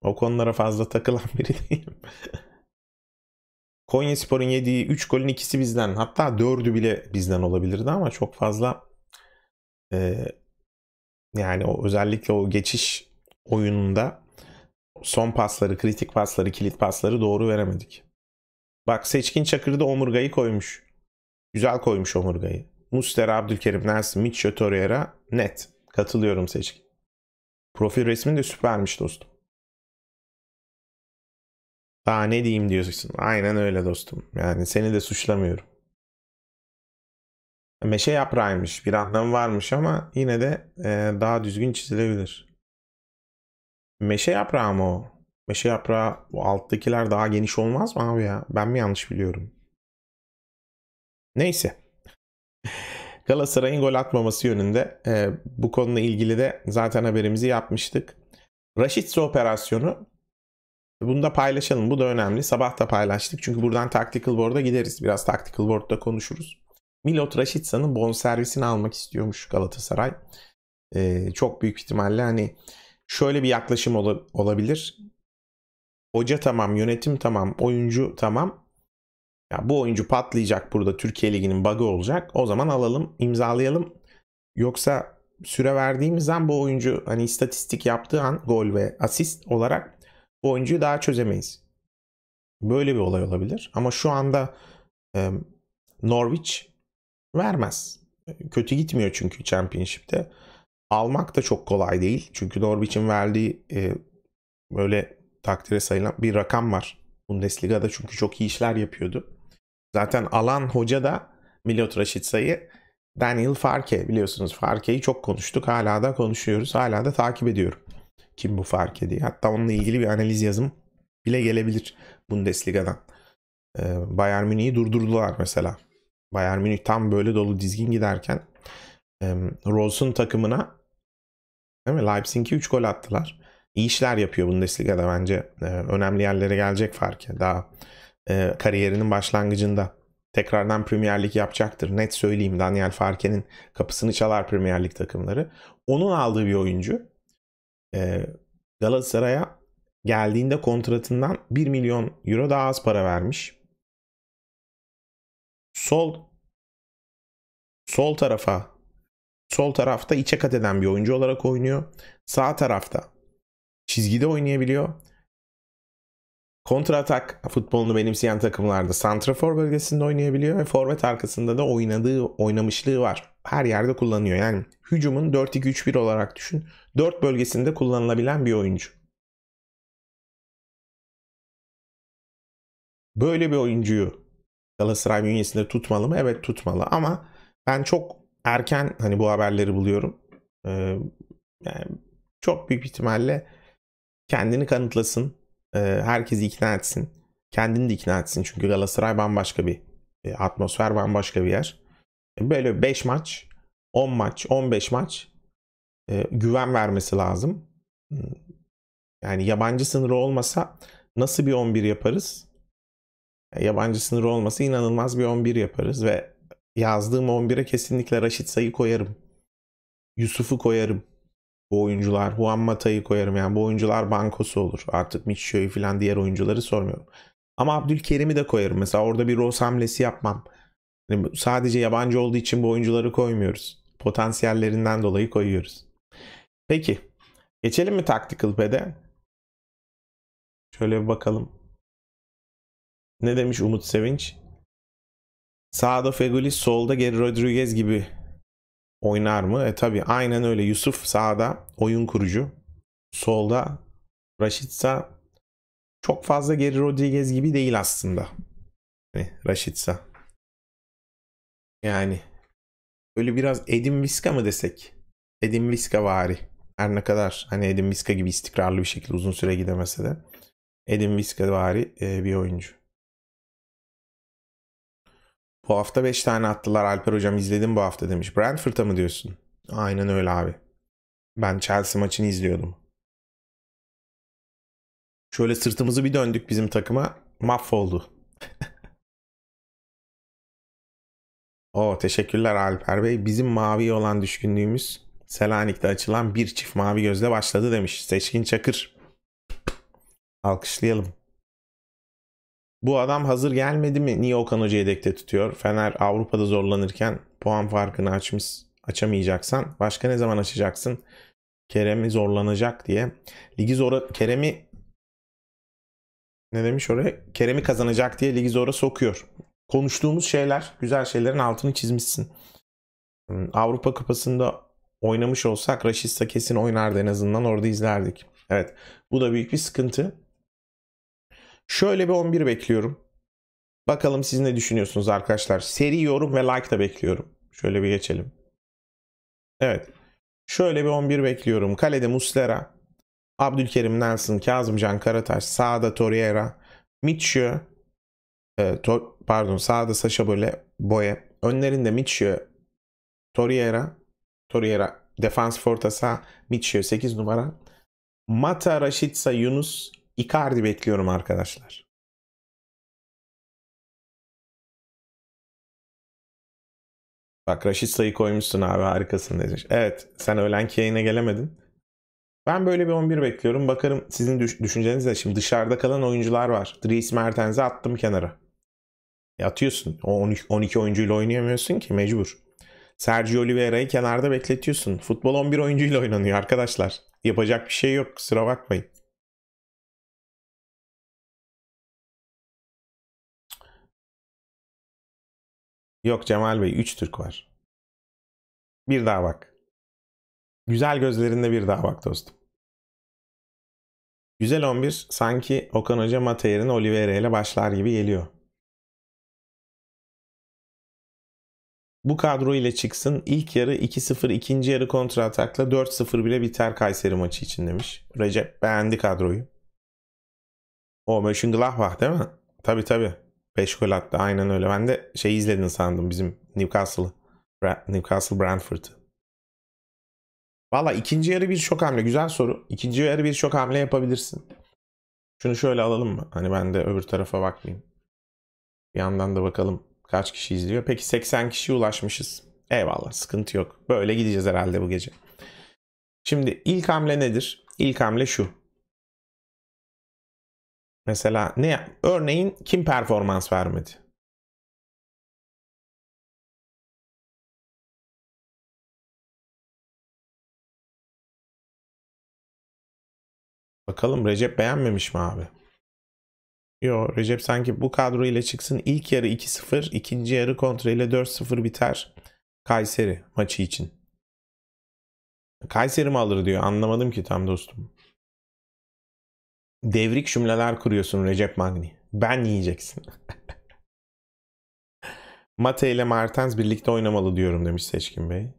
o konulara fazla takılan biri değilim. Konyaspor'un yediği üç golün ikisi bizden. Hatta dördü bile bizden olabilirdi ama çok fazla e, yani o, özellikle o geçiş oyununda son pasları, kritik pasları, kilit pasları doğru veremedik. Bak Seçkin Çakır da omurgayı koymuş. Güzel koymuş omurgayı. Muslera, Abdülkerim, Nelson, Mitch, Torreira net. Katılıyorum Seçkin. Profil resmi de süpermiş dostum. Daha ne diyeyim diyorsun. Aynen öyle dostum. Yani seni de suçlamıyorum. Meşe yaprağıymış. Bir anlamı varmış ama yine de daha düzgün çizilebilir. Meşe yaprağı mı o? Meşe yaprağı o alttakiler daha geniş olmaz mı abi ya? Ben mi yanlış biliyorum? Neyse. Galatasaray'ın gol atmaması yönünde. E, bu konuyla ilgili de zaten haberimizi yapmıştık. Rashica operasyonu. Bunu da paylaşalım. Bu da önemli. Sabah da paylaştık. Çünkü buradan Tactical Board'a gideriz. Biraz Tactical Board'da konuşuruz. Milot Rashica'nın bonservisini almak istiyormuş Galatasaray. E, çok büyük ihtimalle hani şöyle bir yaklaşım olabilir. Hoca tamam, yönetim tamam, oyuncu tamam. Ya bu oyuncu patlayacak burada, Türkiye Ligi'nin bug'ı olacak. O zaman alalım, imzalayalım. Yoksa süre verdiğimiz an bu oyuncu hani istatistik yaptığı an gol ve asist olarak bu oyuncuyu daha çözemeyiz. Böyle bir olay olabilir. Ama şu anda e, Norwich vermez. Kötü gitmiyor çünkü Championship'te. Almak da çok kolay değil. Çünkü Norwich'in verdiği e, böyle takdire sayılan bir rakam var. Bundesliga'da çünkü çok iyi işler yapıyordu. Zaten alan hoca da Milot Rashica'yı, Daniel Farke, biliyorsunuz Farke'yi çok konuştuk. Hala da konuşuyoruz. Hala da takip ediyorum. Kim bu Farke diye. Hatta onunla ilgili bir analiz yazım bile gelebilir Bundesliga'dan. Ee, Bayern Münih'i durdurdular mesela. Bayern Münih tam böyle dolu dizgin giderken e, Rose'un takımına, değil mi, Leipzig'e üç gol attılar. İyi işler yapıyor Bundesliga'da bence. Ee, önemli yerlere gelecek Farke. Daha e, kariyerinin başlangıcında. Tekrardan Premier Lig yapacaktır. Net söyleyeyim, Daniel Farke'nin kapısını çalar Premier Lig takımları. Onun aldığı bir oyuncu e, Galatasaray'a geldiğinde kontratından bir milyon euro daha az para vermiş. Sol sol tarafa sol tarafta içe kat eden bir oyuncu olarak oynuyor. Sağ tarafta çizgide oynayabiliyor. Kontra atak futbolunu benimseyen takımlarda santrafor bölgesinde oynayabiliyor ve forvet arkasında da oynadığı oynamışlığı var. Her yerde kullanıyor. Yani hücumun dört iki üç bir olarak düşün. dört bölgesinde kullanılabilen bir oyuncu. Böyle bir oyuncuyu Galatasaray bünyesinde tutmalı mı? Evet, tutmalı, ama ben çok erken hani bu haberleri buluyorum. Ee, yani çok büyük ihtimalle kendini kanıtlasın. Herkesi ikna etsin. Kendini de ikna etsin. Çünkü Galatasaray bambaşka bir atmosfer, bambaşka bir yer. Böyle beş maç, on maç, on beş maç güven vermesi lazım. Yani yabancı sınırı olmasa nasıl bir on bir yaparız? Yabancı sınırı olmasa inanılmaz bir on bir yaparız ve yazdığım on bire kesinlikle Rashica'yı koyarım. Yusuf'u koyarım. Bu oyuncular, Juan Mata'yı koyarım. Yani bu oyuncular bankosu olur. Artık Miçio'yu falan, diğer oyuncuları sormuyorum. Ama Abdülkerim'i de koyarım. Mesela orada bir Rose hamlesi yapmam. Yani sadece yabancı olduğu için bu oyuncuları koymuyoruz. Potansiyellerinden dolayı koyuyoruz. Peki. Geçelim mi Tactical Pad'e? Şöyle bir bakalım. Ne demiş Umut Sevinç? Sağda Fegüli, solda Geri Rodriguez gibi oynar mı? E tabi aynen öyle. Yusuf sağda oyun kurucu. Solda Rashica. Çok fazla Geri Rodriguez gibi değil aslında. Yani Rashica. Yani böyle biraz Edin Viska mı desek? Edin Viska vari. Her ne kadar hani Edin Viska gibi istikrarlı bir şekilde uzun süre gidemese de Edin Viska vari bir oyuncu. Bu hafta beş tane attılar. Alper hocam izledim bu hafta demiş. Brentford'a mı diyorsun? Aynen öyle abi. Ben Chelsea maçını izliyordum. Şöyle sırtımızı bir döndük bizim takıma. Mahvoldu. Oo, teşekkürler Alper Bey. Bizim maviye olan düşkünlüğümüz Selanik'te açılan bir çift mavi gözle başladı demiş. Seçkin Çakır. Alkışlayalım. Bu adam hazır gelmedi mi? Niye Okan Hoca yedekte tutuyor? Fener Avrupa'da zorlanırken puan farkını açmış, açamayacaksan başka ne zaman açacaksın? Kerem'i zorlanacak diye. Ligi zora Kerem'i ne demiş oraya? Kerem'i kazanacak diye ligi zora sokuyor. Konuştuğumuz şeyler, güzel şeylerin altını çizmişsin. Avrupa Kupası'nda oynamış olsak Rashica kesin oynardı, en azından orada izlerdik. Evet, bu da büyük bir sıkıntı. Şöyle bir on bir bekliyorum. Bakalım siz ne düşünüyorsunuz arkadaşlar. Seri yorum ve like da bekliyorum. Şöyle bir geçelim. Evet. Şöyle bir on bir bekliyorum. Kalede Muslera, Abdülkerim Nelson, Kazımcan Karataş, sağda Torreira, Michio, e, to, pardon sağda Sasha Boye, Boye. Önlerinde Michio, Torreira, Torreira defans forta sağ, Michio sekiz numara. Mata, Rashica, Yunus, Icardi bekliyorum arkadaşlar. Bak Rashica'yı koymuşsun abi, harikasın demiş. Evet, sen öğlenki yayına gelemedin. Ben böyle bir on bir bekliyorum. Bakarım sizin düşünceniz de. Şimdi dışarıda kalan oyuncular var. Dries Mertens'i attım kenara. E atıyorsun. O on iki oyuncuyla oynayamıyorsun ki, mecbur. Sergio Oliveira'yı kenarda bekletiyorsun. Futbol on bir oyuncuyla oynanıyor arkadaşlar. Yapacak bir şey yok, kusura bakmayın. Yok Cemal Bey, üç Türk var. Bir daha bak. Güzel gözlerinde bir daha bak dostum. Güzel on bir sanki Okan Hoca Mata yerine Oliveira ile başlar gibi geliyor. Bu kadro ile çıksın, ilk yarı iki sıfır, ikinci yarı kontra atakla dört sıfır bile biter Kayseri maçı için demiş. Recep beğendi kadroyu. O Mönchengladbach değil mi? Tabi tabi. beş gol attı, aynen öyle. Ben de şey izledin sandım, bizim Newcastle Newcastle Brentford'ı. Valla ikinci yarı bir şok hamle. Güzel soru. İkinci yarı bir şok hamle yapabilirsin. Şunu şöyle alalım mı? Hani ben de öbür tarafa bakmayayım. Bir yandan da bakalım kaç kişi izliyor. Peki seksen kişiye ulaşmışız. Eyvallah, sıkıntı yok. Böyle gideceğiz herhalde bu gece. Şimdi ilk hamle nedir? İlk hamle şu. Mesela ne? Örneğin kim performans vermedi? Bakalım Recep beğenmemiş mi abi? Yo, Recep sanki bu kadro ile çıksın, ilk yarı iki sıfır, ikinci yarı kontra ile dört sıfır biter Kayseri maçı için. Kayseri mi alır diyor, anlamadım ki tam dostum. Devrik cümleler kuruyorsun Recep Magni. Ben yiyeceksin. Mata ile Mertens birlikte oynamalı diyorum demiş Seçkin Bey.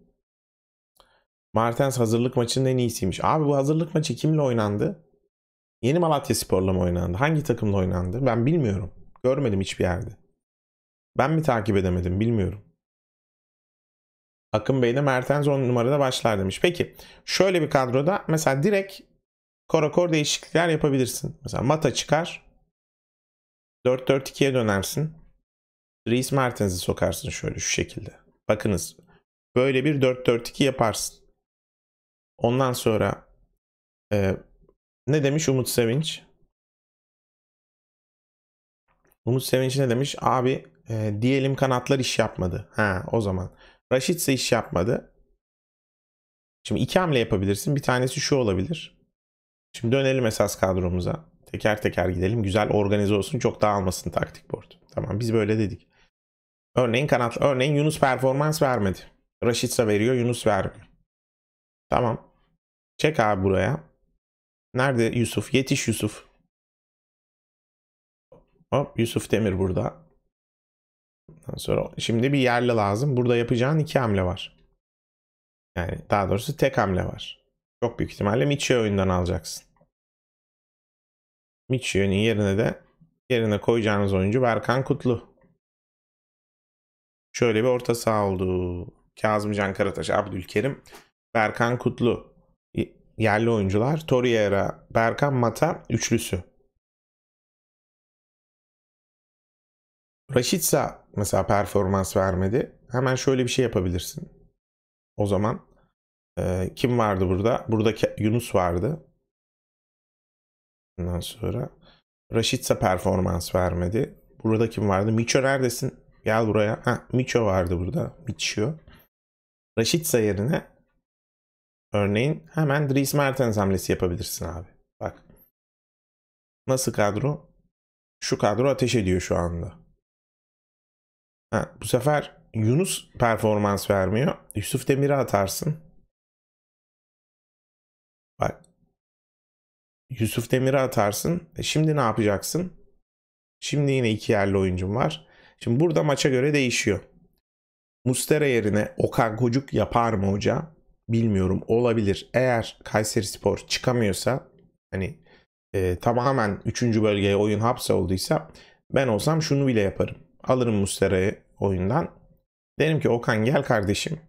Mertens hazırlık maçının en iyisiymiş. Abi bu hazırlık maçı kimle oynandı? Yeni Malatyaspor'la mı oynandı? Hangi takımla oynandı? Ben bilmiyorum. Görmedim hiçbir yerde. Ben mi takip edemedim bilmiyorum. Akın Bey de Mertens on numarada başlar demiş. Peki şöyle bir kadroda mesela direkt korakor değişiklikler yapabilirsin. Mesela Mata çıkar. dört dört iki'ye dönersin. Dries Mertens'i sokarsın şöyle şu şekilde. Bakınız. Böyle bir dört dört iki yaparsın. Ondan sonra e, ne demiş Umut Sevinç? Umut Sevinç ne demiş? Abi e, diyelim kanatlar iş yapmadı. Ha, o zaman. Raşit ise iş yapmadı. Şimdi iki hamle yapabilirsin. Bir tanesi şu olabilir. Şimdi dönelim esas kadromuza. Teker teker gidelim. Güzel organize olsun. Çok dağılmasın taktik board. Tamam, biz böyle dedik. Örneğin kanat, örneğin Yunus performans vermedi. Rashica veriyor, Yunus vermiyor. Tamam. Çek abi buraya. Nerede Yusuf? Yetiş Yusuf. Hop, Yusuf Demir burada. Ondan sonra şimdi bir yerli lazım. Burada yapacağın iki hamle var. Yani daha doğrusu tek hamle var. Çok büyük ihtimalle Miçi'yi oyundan alacaksın. Miçi'nin yerine de yerine koyacağınız oyuncu Berkan Kutlu. Şöyle bir orta saha oldu. Kazımcan Karataş, Abdülkerim, Berkan Kutlu. Yerli oyuncular. Torreira, Berkan, Mata üçlüsü. Rashica mesela performans vermedi. Hemen şöyle bir şey yapabilirsin. O zaman e, kim vardı burada? Burada Yunus vardı. Ondan sonra Rashica performans vermedi. Burada kim vardı? Miço neredesin? Gel buraya. Ha, Miço vardı burada. Miço. Rashica yerine örneğin hemen Dries Mertens hamlesi yapabilirsin abi. Bak. Nasıl kadro? Şu kadro ateş ediyor şu anda. Ha, bu sefer Yunus performans vermiyor. Yusuf Demir'i atarsın. Bak. Yusuf Demir'i atarsın. E şimdi ne yapacaksın? Şimdi yine iki yerli oyuncum var. Şimdi burada maça göre değişiyor. Mustera yerine Okan Kocuk yapar mı hoca? Bilmiyorum, olabilir. Eğer Kayserispor çıkamıyorsa, hani e, tamamen üçüncü bölgeye oyun hapsolduysa, ben olsam şunu bile yaparım. Alırım Mustera'yı oyundan. Derim ki Okan gel kardeşim.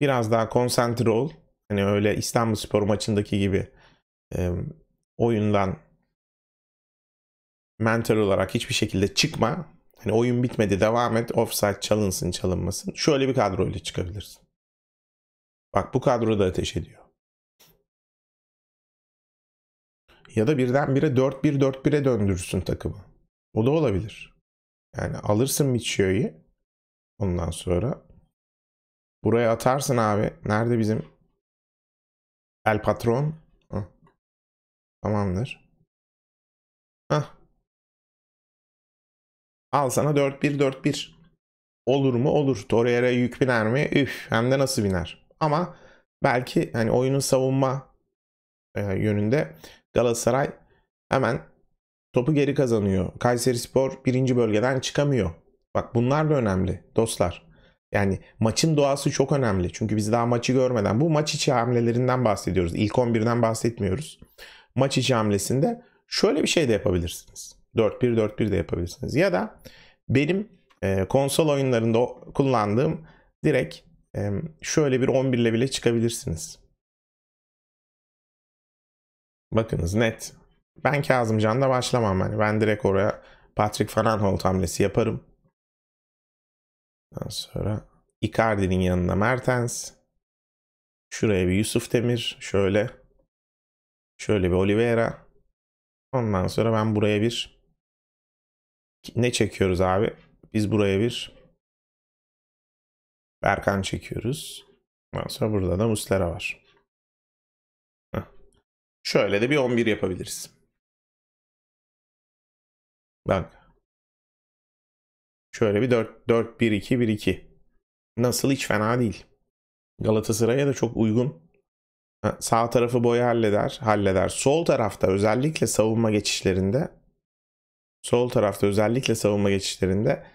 Biraz daha konsantre ol. Hani öyle İstanbulspor maçındaki gibi e, oyundan mental olarak hiçbir şekilde çıkma. Hani oyun bitmedi, devam et. Offside çalınsın çalınmasın. Şöyle bir kadroyla çıkabilirsin. Bak bu kadro da ateş ediyor. Ya da birdenbire dört bir dört bir'e döndürürsün takımı. O da olabilir. Yani alırsın Michio'yu. Ondan sonra buraya atarsın abi. Nerede bizim El Patron? Hah. Tamamdır. Hah. Al sana dört bir dört bir. Olur mu? Olur. Torreira'ya yük biner mi? Üf. Hem de nasıl biner. Ama belki hani oyunun savunma e, yönünde Galatasaray hemen topu geri kazanıyor. Kayserispor birinci bölgeden çıkamıyor. Bak bunlar da önemli dostlar. Yani maçın doğası çok önemli. Çünkü biz daha maçı görmeden, bu maç içi hamlelerinden bahsediyoruz. İlk on birden bahsetmiyoruz. Maç içi hamlesinde şöyle bir şey de yapabilirsiniz. dört bir dört bir de yapabilirsiniz. Ya da benim e, konsol oyunlarında kullandığım direkt e, şöyle bir on bir ile bile çıkabilirsiniz. Bakınız net. Ben Kazımcan'da başlamam. Yani ben direkt oraya Patrick Van Aanholt hamlesi yaparım. Ondan sonra Icardi'nin yanına Mertens. Şuraya bir Yusuf Demir. Şöyle. Şöyle bir Oliveira. Ondan sonra ben buraya bir... Ne çekiyoruz abi? Biz buraya bir... Berkan çekiyoruz. Ondan sonra burada da Muslera var. Heh. Şöyle de bir on bir yapabiliriz. Bak. Şöyle bir dört dört bir iki bir iki. Nasıl, hiç fena değil. Galatasaray'a da çok uygun. Ha, sağ tarafı boyu halleder. Halleder. Sol tarafta özellikle savunma geçişlerinde sol tarafta özellikle savunma geçişlerinde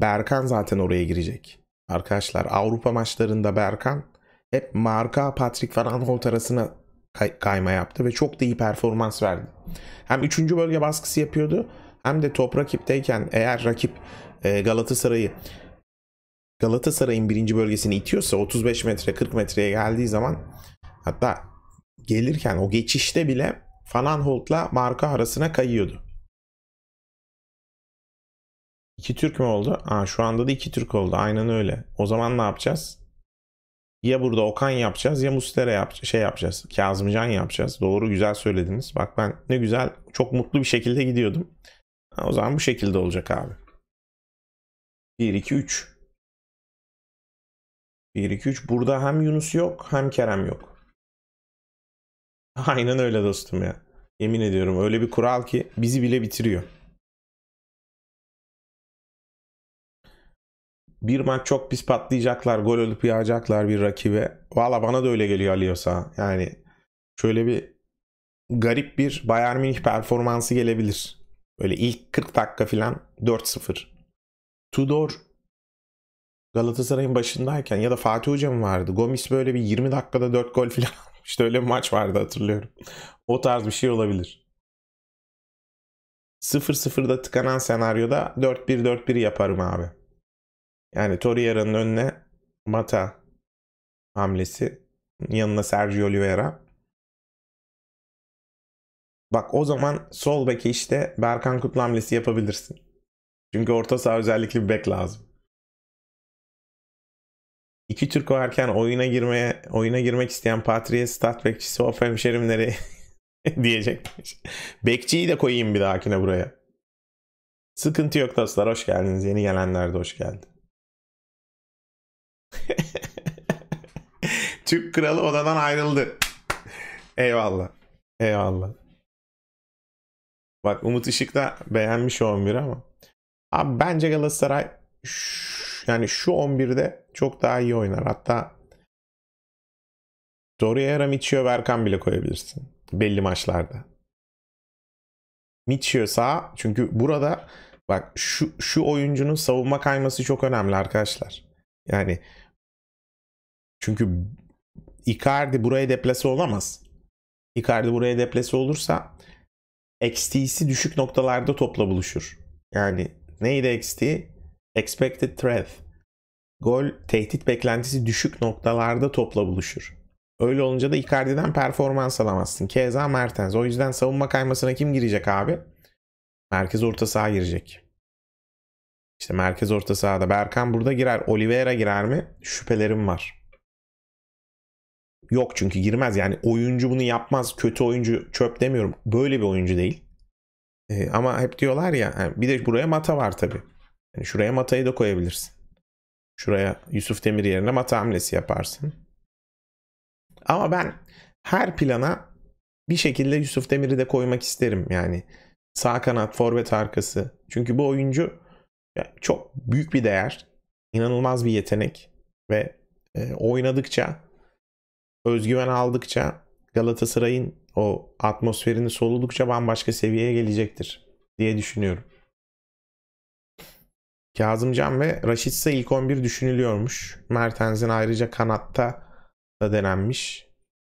Berkan zaten oraya girecek. Arkadaşlar Avrupa maçlarında Berkan hep marka Patrick Van Aanholt arasına kay kayma yaptı ve çok da iyi performans verdi. Hem üçüncü bölge baskısı yapıyordu hem de top rakipteyken eğer rakip Galatasaray'ı Galatasaray'ın birinci bölgesini itiyorsa otuz beş metre kırk metreye geldiği zaman, hatta gelirken o geçişte bile Van Aanholt'la marka arasına kayıyordu. İki Türk mü oldu? Aa, şu anda da iki Türk oldu. Aynen öyle. O zaman ne yapacağız? Ya burada Okan yapacağız ya Muslera yapacağız. Şey yapacağız. Kazımcan yapacağız. Doğru, güzel söylediniz. Bak ben ne güzel, çok mutlu bir şekilde gidiyordum. Ha, o zaman bu şekilde olacak abi. bir iki üç. bir iki üç. Burada hem Yunus yok hem Kerem yok. Aynen öyle dostum ya. Yemin ediyorum öyle bir kural ki bizi bile bitiriyor. Bir maç çok pis patlayacaklar. Gol olup yağacaklar bir rakibe. Valla bana da öyle geliyor Ali Osa. Yani şöyle bir garip bir Bayern Münih performansı gelebilir. Böyle ilk kırk dakika falan dört sıfır. Tudor Galatasaray'ın başındayken ya da Fatih Hoca mı vardı? Gomis böyle bir yirmi dakikada dört gol falan almıştı. Öyle bir maç vardı hatırlıyorum. O tarz bir şey olabilir. sıfır sıfırda tıkanan senaryoda dört bir dört bir yaparım abi. Yani Torreira'nın önüne Mata hamlesi. Yanına Sergio Oliveira. Bak o zaman sol beke işte Berkan Kutlu hamlesi yapabilirsin. Çünkü orta saha özellikle bir bek lazım. İki Türk varken oyuna girmeye oyuna girmek isteyen Patriye stat bekçisi of hemşerim nereye diyecekmiş. Bekçiyi de koyayım bir dahakine buraya. Sıkıntı yok dostlar, hoş geldiniz. Yeni gelenler de hoş geldi. Türk kralı odadan ayrıldı. Eyvallah. Eyvallah. Bak Umut Işık da beğenmiş o on biri ama. Abi bence Galatasaray yani şu on birde çok daha iyi oynar. Hatta Torreira, Michio, Berkan bile koyabilirsin belli maçlarda. Michio sağ, çünkü burada bak şu şu oyuncunun savunma kayması çok önemli arkadaşlar. Yani çünkü Icardi buraya deplase olamaz. Icardi buraya deplase olursa X T'si düşük noktalarda topla buluşur. Yani neydi X T? Expected threat. Gol tehdit beklentisi düşük noktalarda topla buluşur. Öyle olunca da Icardi'den performans alamazsın. Keza Mertens. O yüzden savunma kaymasına kim girecek abi? Merkez orta saha girecek. İşte merkez orta sahada Berkan burada girer. Oliveira girer mi? Şüphelerim var. Yok, çünkü girmez. Yani oyuncu bunu yapmaz. Kötü oyuncu, çöp demiyorum. Böyle bir oyuncu değil. Ee, ama hep diyorlar ya, bir de buraya Mata var tabii. Yani şuraya Mata'yı da koyabilirsin. Şuraya Yusuf Demir yerine Mata hamlesi yaparsın. Ama ben her plana bir şekilde Yusuf Demir'i de koymak isterim. Yani sağ kanat, forvet arkası. Çünkü bu oyuncu çok büyük bir değer. İnanılmaz bir yetenek. Ve oynadıkça, özgüven aldıkça, Galatasaray'ın o atmosferini soludukça bambaşka seviyeye gelecektir diye düşünüyorum. Kazımcan ve Rashica ilk on bir düşünülüyormuş. Mertens'in ayrıca kanatta da denenmiş.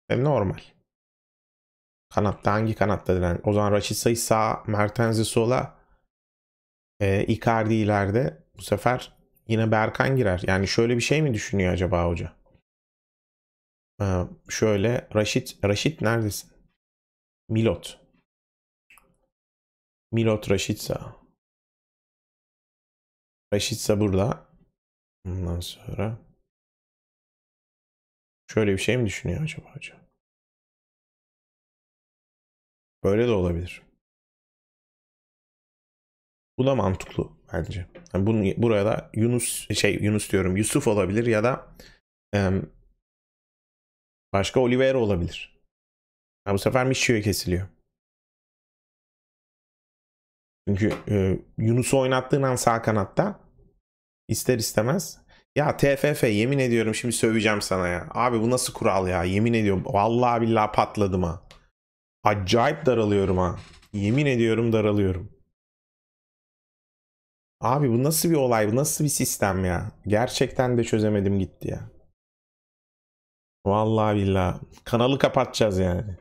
E normal. Kanatta hangi kanatta denenmiş? O zaman Rashica'yı sağa, Mertens'i sola, e, Icardi ileride. Bu sefer yine Berkan girer. Yani şöyle bir şey mi düşünüyor acaba hoca? E, şöyle Rashica, Rashica neredesin? Milot. Milot Rashica. Rashica burada. Ondan sonra şöyle bir şey mi düşünüyor acaba hocam? Böyle de olabilir. Bu da mantıklı bence. Yani bunu, buraya da Yunus şey Yunus diyorum Yusuf olabilir ya da e, başka Oliveira olabilir. Yani bu sefer Mişio'ya kesiliyor. Çünkü e, Yunus'u oynattığın an sağ kanatta ister istemez. Ya T F F, yemin ediyorum şimdi söveceğim sana ya. Abi bu nasıl kural ya? Yemin ediyorum. Vallahi billahi patladım ha. Acayip daralıyorum ha. Yemin ediyorum daralıyorum. Abi bu nasıl bir olay? Bu nasıl bir sistem ya? Gerçekten de çözemedim gitti ya. Vallahi billahi. Kanalı kapatacağız yani.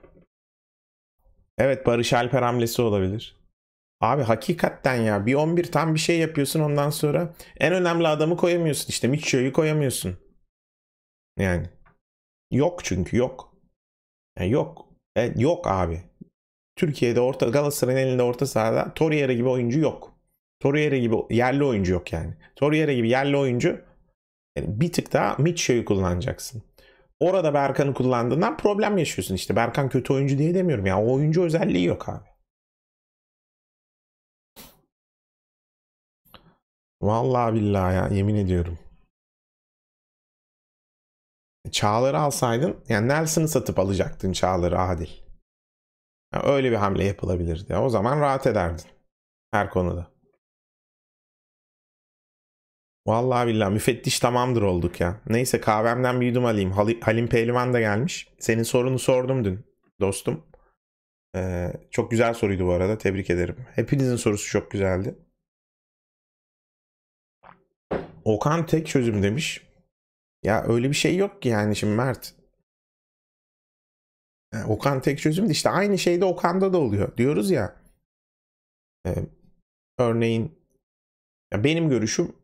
Evet, Barış Alper hamlesi olabilir. Abi hakikaten ya, bir on bir tam bir şey yapıyorsun, ondan sonra en önemli adamı koyamıyorsun, işte Miço'yu koyamıyorsun. Yani yok, çünkü yok. Yani yok. Evet, yok abi. Türkiye'de orta Galatasaray'ın elinde orta sahada Torreira gibi oyuncu yok. Torreira gibi yerli oyuncu yok yani. Torreira gibi yerli oyuncu, yani bir tık daha Miço'yu kullanacaksın. Orada Berkan'ı kullandığından problem yaşıyorsun işte. Berkan kötü oyuncu diye demiyorum ya. O oyuncu özelliği yok abi. Vallahi billahi ya, yemin ediyorum. Çağlar'ı alsaydın, yani Nelson'ı satıp alacaktın Çağlar'ı, Adil. Yani öyle bir hamle yapılabilirdi. O zaman rahat ederdin her konuda. Vallahi billahi müfettiş tamamdır olduk ya. Neyse, kahvemden bir yudum alayım. Halim Pehlivan da gelmiş. Senin sorunu sordum dün dostum. Ee, çok güzel soruydu bu arada, tebrik ederim. Hepinizin sorusu çok güzeldi. Okan tek çözüm demiş. Ya öyle bir şey yok ki yani şimdi Mert. Yani Okan tek çözüm de işte aynı şey de Okan'da da oluyor. Diyoruz ya. E, örneğin ya benim görüşüm,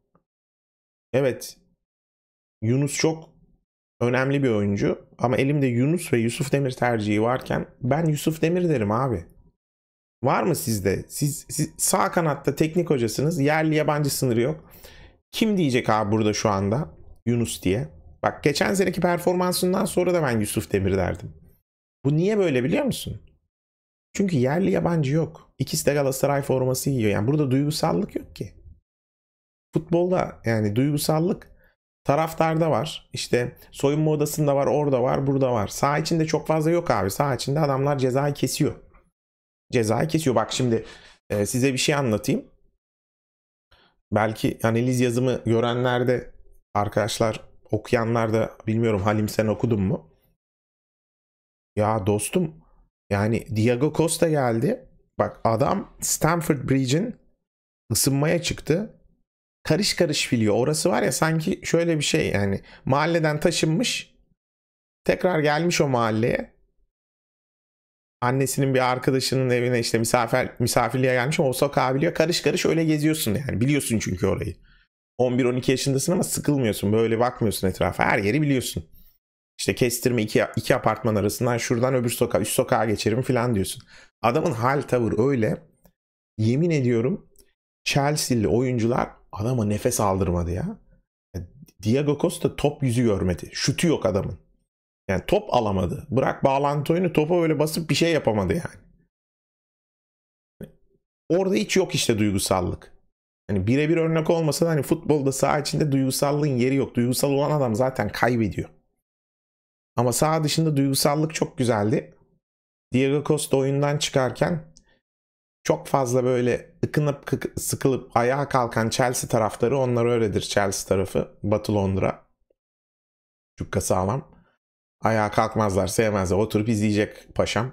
evet Yunus çok önemli bir oyuncu ama elimde Yunus ve Yusuf Demir tercihi varken ben Yusuf Demir derim abi. Var mı sizde? Siz, siz sağ kanatta teknik hocasınız. Yerli yabancı sınırı yok. Kim diyecek abi burada şu anda Yunus diye? Bak geçen seneki performansından sonra da ben Yusuf Demir derdim. Bu niye böyle biliyor musun? Çünkü yerli yabancı yok. İkisi de Galatasaray forması giyiyor. Yani burada duygusallık yok ki. Futbolda yani duygusallık taraftarda var. İşte soyunma odasında var, orada var, burada var. Saha içinde çok fazla yok abi. Saha içinde adamlar cezayı kesiyor. Cezayı kesiyor. Bak şimdi size bir şey anlatayım. Belki analiz yazımı görenler de, arkadaşlar okuyanlar da, bilmiyorum Halim sen okudun mu? Ya dostum yani Diego Costa geldi. Bak adam Stamford Bridge'in ısınmaya çıktı. Karış karış filiyor. Orası var ya, sanki şöyle bir şey yani, mahalleden taşınmış. Tekrar gelmiş o mahalleye. Annesinin bir arkadaşının evine işte misafir, misafirliğe gelmiş ama o sokağa biliyor. Karış karış öyle geziyorsun yani. Biliyorsun çünkü orayı. on bir on iki yaşındasın ama sıkılmıyorsun. Böyle bakmıyorsun etrafa. Her yeri biliyorsun. İşte kestirme iki, iki apartman arasından şuradan öbür sokağa, üst sokağa geçerim falan diyorsun. Adamın hal tavır öyle. Yemin ediyorum Chelsea'li oyuncular adama nefes aldırmadı ya. Diego Costa top yüzü görmedi. Şutu yok adamın. Yani top alamadı. Bırak bağlantı oyunu, topa öyle basıp bir şey yapamadı yani. Orada hiç yok işte duygusallık. Hani birebir örnek olmasa da hani futbolda saha içinde duygusallığın yeri yok. Duygusal olan adam zaten kaybediyor. Ama saha dışında duygusallık çok güzeldi. Diego Costa oyundan çıkarken çok fazla böyle ıkınıp sıkılıp ayağa kalkan Chelsea taraftarı, onlar öyledir Chelsea tarafı. Batı Londra. Cukka sağlam. Ayağa kalkmazlar, sevmezler. Oturup izleyecek paşam.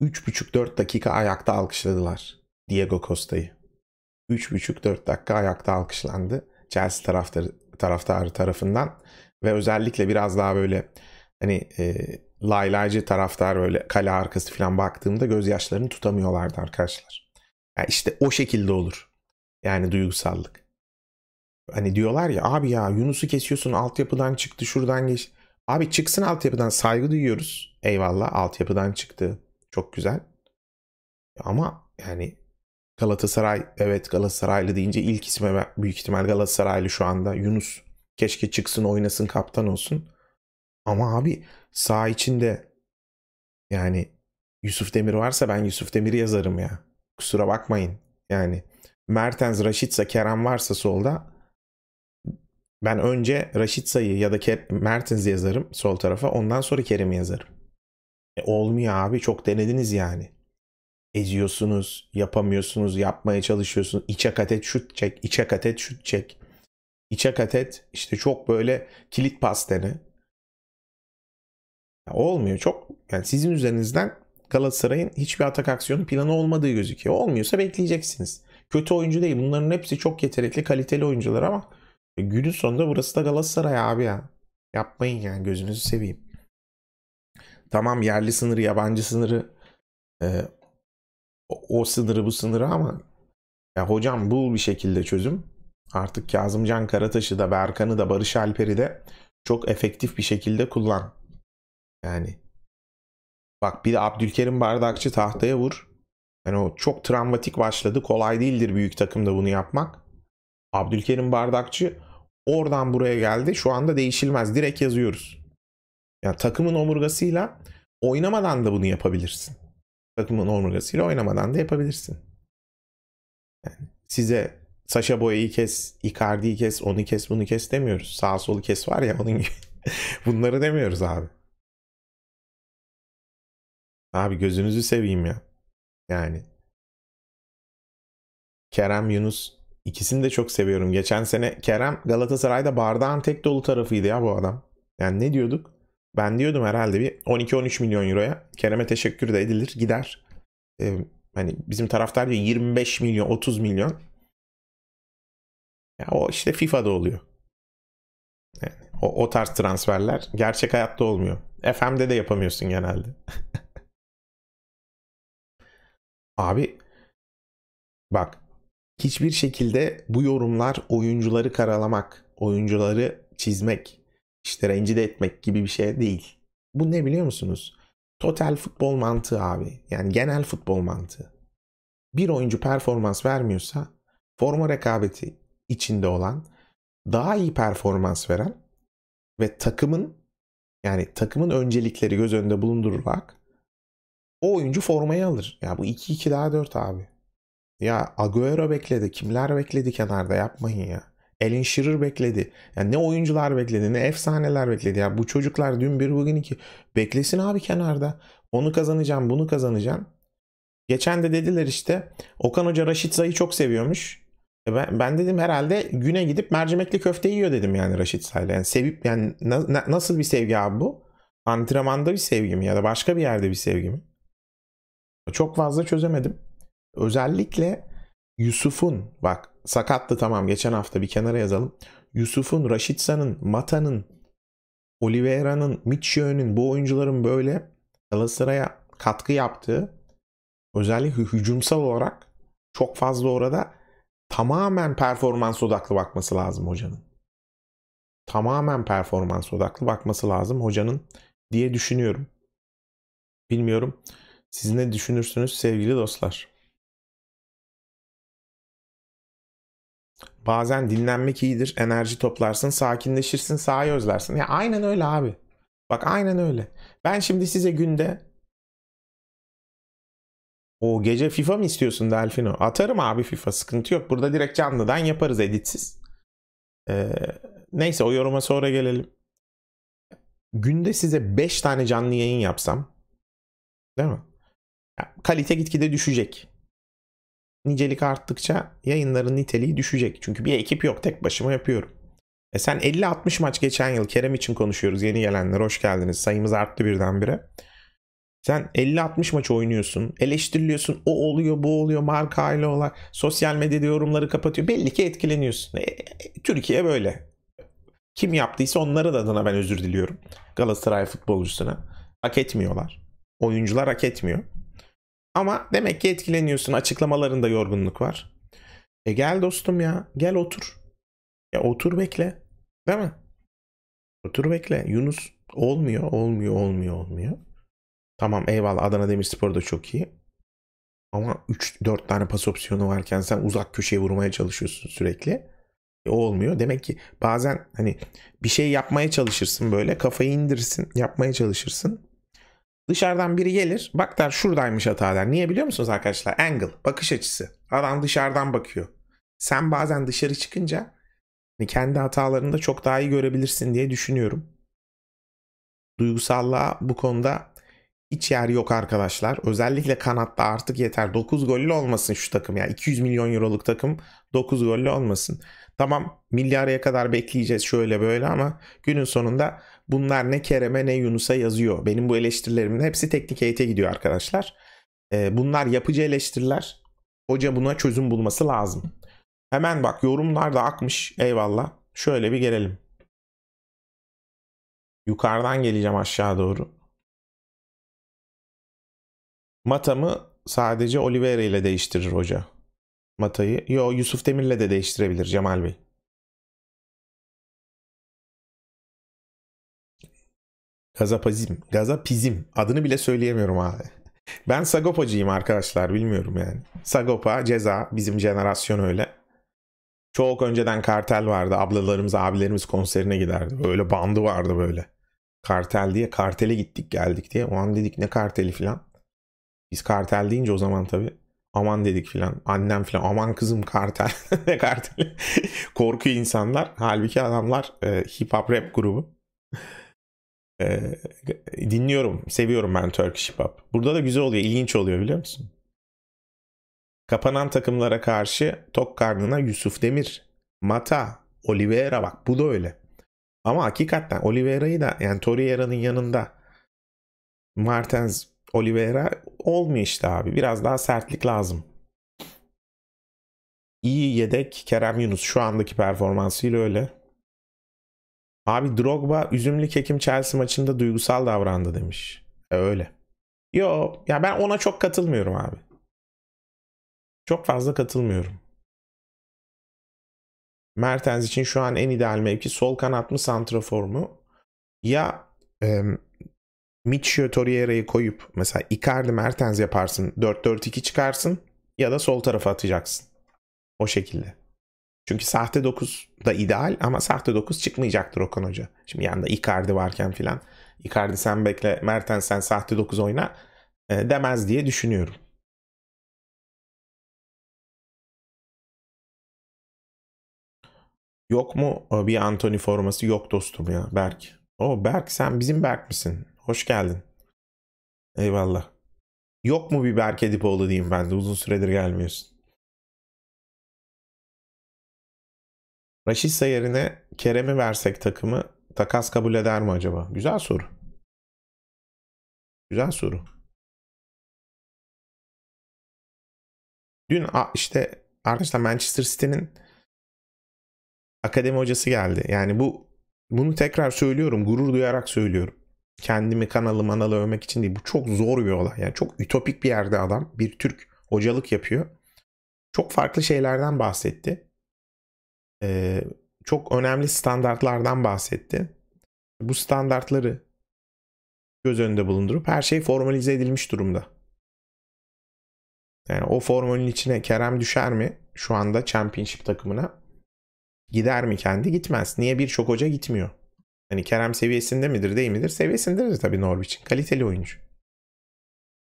üç buçuk dört dakika ayakta alkışladılar Diego Costa'yı. üç buçuk dört dakika ayakta alkışlandı Chelsea taraftarı, taraftarı tarafından. Ve özellikle biraz daha böyle hani e, laylaycı taraftar, böyle kale arkası falan baktığımda gözyaşlarını tutamıyorlardı arkadaşlar. Yani işte o şekilde olur. Yani duygusallık. Hani diyorlar ya abi ya Yunus'u kesiyorsun, altyapıdan çıktı, şuradan geç. Abi çıksın altyapıdan, saygı duyuyoruz. Eyvallah, altyapıdan çıktı. Çok güzel. Ama yani Galatasaray, evet Galatasaraylı deyince ilk isme büyük ihtimal Galatasaraylı şu anda Yunus. Keşke çıksın, oynasın, kaptan olsun. Ama abi saha içinde yani Yusuf Demir varsa ben Yusuf Demir'i yazarım ya. Kusura bakmayın. Yani Mertens, Rashica, Kerem varsa solda ben önce Rashica'yı ya da Mertens'i yazarım sol tarafa. Ondan sonra Kerem'i yazarım. E olmuyor abi. Çok denediniz yani. Eziyorsunuz. Yapamıyorsunuz. Yapmaya çalışıyorsunuz. İçe kat et şut çek. İçe kat et şut çek. İçe kat et. İşte çok böyle kilit pas dene. Olmuyor. Çok yani sizin üzerinizden Galatasaray'ın hiçbir atak aksiyonu planı olmadığı gözüküyor. Olmuyorsa bekleyeceksiniz. Kötü oyuncu değil. Bunların hepsi çok yetenekli, kaliteli oyuncular ama günün sonunda burası da Galatasaray abi ya. Yapmayın yani, gözünüzü seveyim. Tamam yerli sınırı, yabancı sınırı, e, o, o sınırı bu sınırı ama ya hocam bul bir şekilde çözüm. Artık Kazımcan Karataş'ı da, Berkan'ı da, Barış Alper'i de çok efektif bir şekilde kullan. Yani bak bir de Abdülkerim Bardakçı tahtaya vur. Yani o çok travmatik başladı. Kolay değildir büyük takımda bunu yapmak. Abdülkerim Bardakçı oradan buraya geldi. Şu anda değişilmez. Direkt yazıyoruz. Yani takımın omurgasıyla oynamadan da bunu yapabilirsin. Takımın omurgasıyla oynamadan da yapabilirsin. Yani size Sacha Boey'i kes, Icardi'yi kes, onu kes, bunu kes demiyoruz. Sağ solu kes var ya, onun gibi. Bunları demiyoruz abi. Abi gözünüzü seveyim ya. Yani Kerem, Yunus, İkisini de çok seviyorum. Geçen sene Kerem Galatasaray'da bardağın tek dolu tarafıydı ya bu adam. Yani ne diyorduk? Ben diyordum herhalde bir on iki on üç milyon euroya Kerem'e teşekkür de edilir, gider. Ee, hani bizim taraftar diyor yirmi beş milyon, otuz milyon. Ya o işte FIFA'da oluyor. Yani o, o tarz transferler gerçek hayatta olmuyor. F M'de de yapamıyorsun genelde. Abi bak, hiçbir şekilde bu yorumlar oyuncuları karalamak, oyuncuları çizmek, işte rencide etmek gibi bir şey değil. Bu ne biliyor musunuz? Total futbol mantığı abi. Yani genel futbol mantığı. Bir oyuncu performans vermiyorsa forma rekabeti içinde olan, daha iyi performans veren ve takımın yani takımın öncelikleri göz önünde bulundurularak o oyuncu formayı alır. Ya bu iki iki daha dört abi. Ya Agüero bekledi. Kimler bekledi kenarda, yapmayın ya. Alan Shearer bekledi. Ya ne oyuncular bekledi, ne efsaneler bekledi. Ya bu çocuklar dün bir bugün iki. Beklesin abi kenarda. Onu kazanacağım, bunu kazanacağım. Geçen de dediler işte Okan Hoca Rashica'yı çok seviyormuş. E ben, ben dedim herhalde güne gidip mercimekli köfte yiyor dedim yani Rashica'yla. Yani sevip yani na, na, nasıl bir sevgi abi bu? Antrenmanda bir sevgi mi ya da başka bir yerde bir sevgi mi? Çok fazla çözemedim. Özellikle Yusuf'un, bak sakattı tamam, geçen hafta bir kenara yazalım. Yusuf'un, Rashica'nın, Mata'nın, Oliveira'nın, Michio'nun, bu oyuncuların böyle Galatasaray'a katkı yaptığı, özellikle hücumsal olarak çok fazla orada tamamen performans odaklı bakması lazım hocanın. Tamamen performans odaklı bakması lazım hocanın diye düşünüyorum. Bilmiyorum. Siz ne düşünürsünüz sevgili dostlar? Bazen dinlenmek iyidir. Enerji toplarsın, sakinleşirsin, sahayı özlersin. Ya aynen öyle abi. Bak aynen öyle. Ben şimdi size günde O gece FIFA mı istiyorsun Delfino? Atarım abi FIFA, sıkıntı yok. Burada direkt canlıdan yaparız editsiz. Ee, neyse o yoruma sonra gelelim. Günde size beş tane canlı yayın yapsam, değil mi? Kalite gitgide düşecek. Nicelik arttıkça yayınların niteliği düşecek. Çünkü bir ekip yok, tek başıma yapıyorum. E sen elli altmış maç geçen yıl, Kerem için konuşuyoruz yeni gelenler, hoş geldiniz. Sayımız arttı birdenbire. Sen elli altmış maç oynuyorsun, eleştiriliyorsun, o oluyor, bu oluyor, markayla olay, sosyal medyada yorumları kapatıyor. Belli ki etkileniyorsun. E, Türkiye böyle. Kim yaptıysa onların adına ben özür diliyorum. Galatasaray futbolcusuna. Hak etmiyorlar. Oyuncular hak etmiyor. Ama demek ki etkileniyorsun. Açıklamalarında yorgunluk var. E gel dostum ya. Gel otur. Ya otur bekle. Değil mi? Otur bekle. Yunus olmuyor, olmuyor, olmuyor, olmuyor. Tamam eyvallah, Adana Demirspor da çok iyi. Ama üç dört tane pas opsiyonu varken sen uzak köşeye vurmaya çalışıyorsun sürekli. E, olmuyor. Demek ki bazen hani bir şey yapmaya çalışırsın, böyle kafayı indirsin, yapmaya çalışırsın. Dışarıdan biri gelir, bak der şuradaymış hata der. Niye biliyor musunuz arkadaşlar? Angle, bakış açısı. Adam dışarıdan bakıyor. Sen bazen dışarı çıkınca kendi hatalarını da çok daha iyi görebilirsin diye düşünüyorum. Duygusallığa bu konuda hiç yer yok arkadaşlar. Özellikle kanatta artık yeter. dokuz gollü olmasın şu takım ya. iki yüz milyon euroluk takım dokuz gollü olmasın. Tamam milyaraya kadar bekleyeceğiz şöyle böyle ama günün sonunda bunlar ne Kerem'e ne Yunus'a yazıyor. Benim bu eleştirilerimin hepsi teknik heyete gidiyor arkadaşlar. Ee, bunlar yapıcı eleştiriler. Hoca buna çözüm bulması lazım. Hemen bak yorumlar da akmış. Eyvallah. Şöyle bir gelelim. Yukarıdan geleceğim aşağı doğru. Mata'mı sadece Oliveira ile değiştirir hoca. Mata'yı. Yo, Yusuf Demir'le de değiştirebilir Cemal Bey. Gazapazim. Gazapizim. Adını bile söyleyemiyorum abi. Ben Sagopacıyım arkadaşlar. Bilmiyorum yani. Sagopa, Ceza. Bizim jenerasyon öyle. Çok önceden Kartel vardı. Ablalarımız, abilerimiz konserine giderdi. Böyle bandı vardı böyle. Kartel diye. Kartele gittik geldik diye. O an dedik ne karteli filan. Biz kartel deyince o zaman tabii aman dedik filan. Annem filan aman kızım kartel. Ne karteli? Korkuyor insanlar. Halbuki adamlar e, hip hop rap grubu. E, dinliyorum. Seviyorum ben Turkish hip hop. Burada da güzel oluyor. İlginç oluyor biliyor musun? Kapanan takımlara karşı tok karnına Yusuf Demir, Mata, Oliveira, bak bu da öyle. Ama hakikaten Oliveira'yı da yani Torreira'nın yanında Mertens, Oliveira olmuyor işte abi. Biraz daha sertlik lazım. İyi yedek Kerem Yunus şu andaki performansıyla öyle. Abi Drogba üzümlü kekim Chelsea maçında duygusal davrandı demiş. E öyle. Yo ya ben ona çok katılmıyorum abi. Çok fazla katılmıyorum. Mertens için şu an en ideal mevki sol kanat mı santrafor mu? Ya e, Michio Torreira'yı koyup mesela Icardi Mertens yaparsın, dört dört iki çıkarsın ya da sol tarafa atacaksın. O şekilde. Çünkü sahte dokuz da ideal ama sahte dokuz çıkmayacaktır Okan Hoca. Şimdi yanında Icardi varken filan. Icardi sen bekle, Mertens sen sahte dokuz oyna e, demez diye düşünüyorum. Yok mu bir Antony forması? Yok dostum ya Berk. O Berk sen bizim Berk misin? Hoş geldin. Eyvallah. Yok mu bir Berk Edipoğlu diyeyim ben de, uzun süredir gelmiyorsun. Rashica yerine Kerem'i versek takımı takas kabul eder mi acaba? Güzel soru. Güzel soru. Dün işte arkadaşlar Manchester City'nin akademi hocası geldi. Yani bu bunu tekrar söylüyorum. Gurur duyarak söylüyorum. Kendimi kanalı manalı övmek için değil. Bu çok zor bir olay. Yani çok ütopik bir yerde adam. Bir Türk hocalık yapıyor. Çok farklı şeylerden bahsetti. Ee, çok önemli standartlardan bahsetti. Bu standartları göz önünde bulundurup her şey formalize edilmiş durumda. Yani o formülün içine Kerem düşer mi? Şu anda Championship takımına gider mi kendi? Gitmez. Niye birçok hoca gitmiyor? Hani Kerem seviyesinde midir değil midir? Seviyesindedir tabii Norwich'in. Kaliteli oyuncu.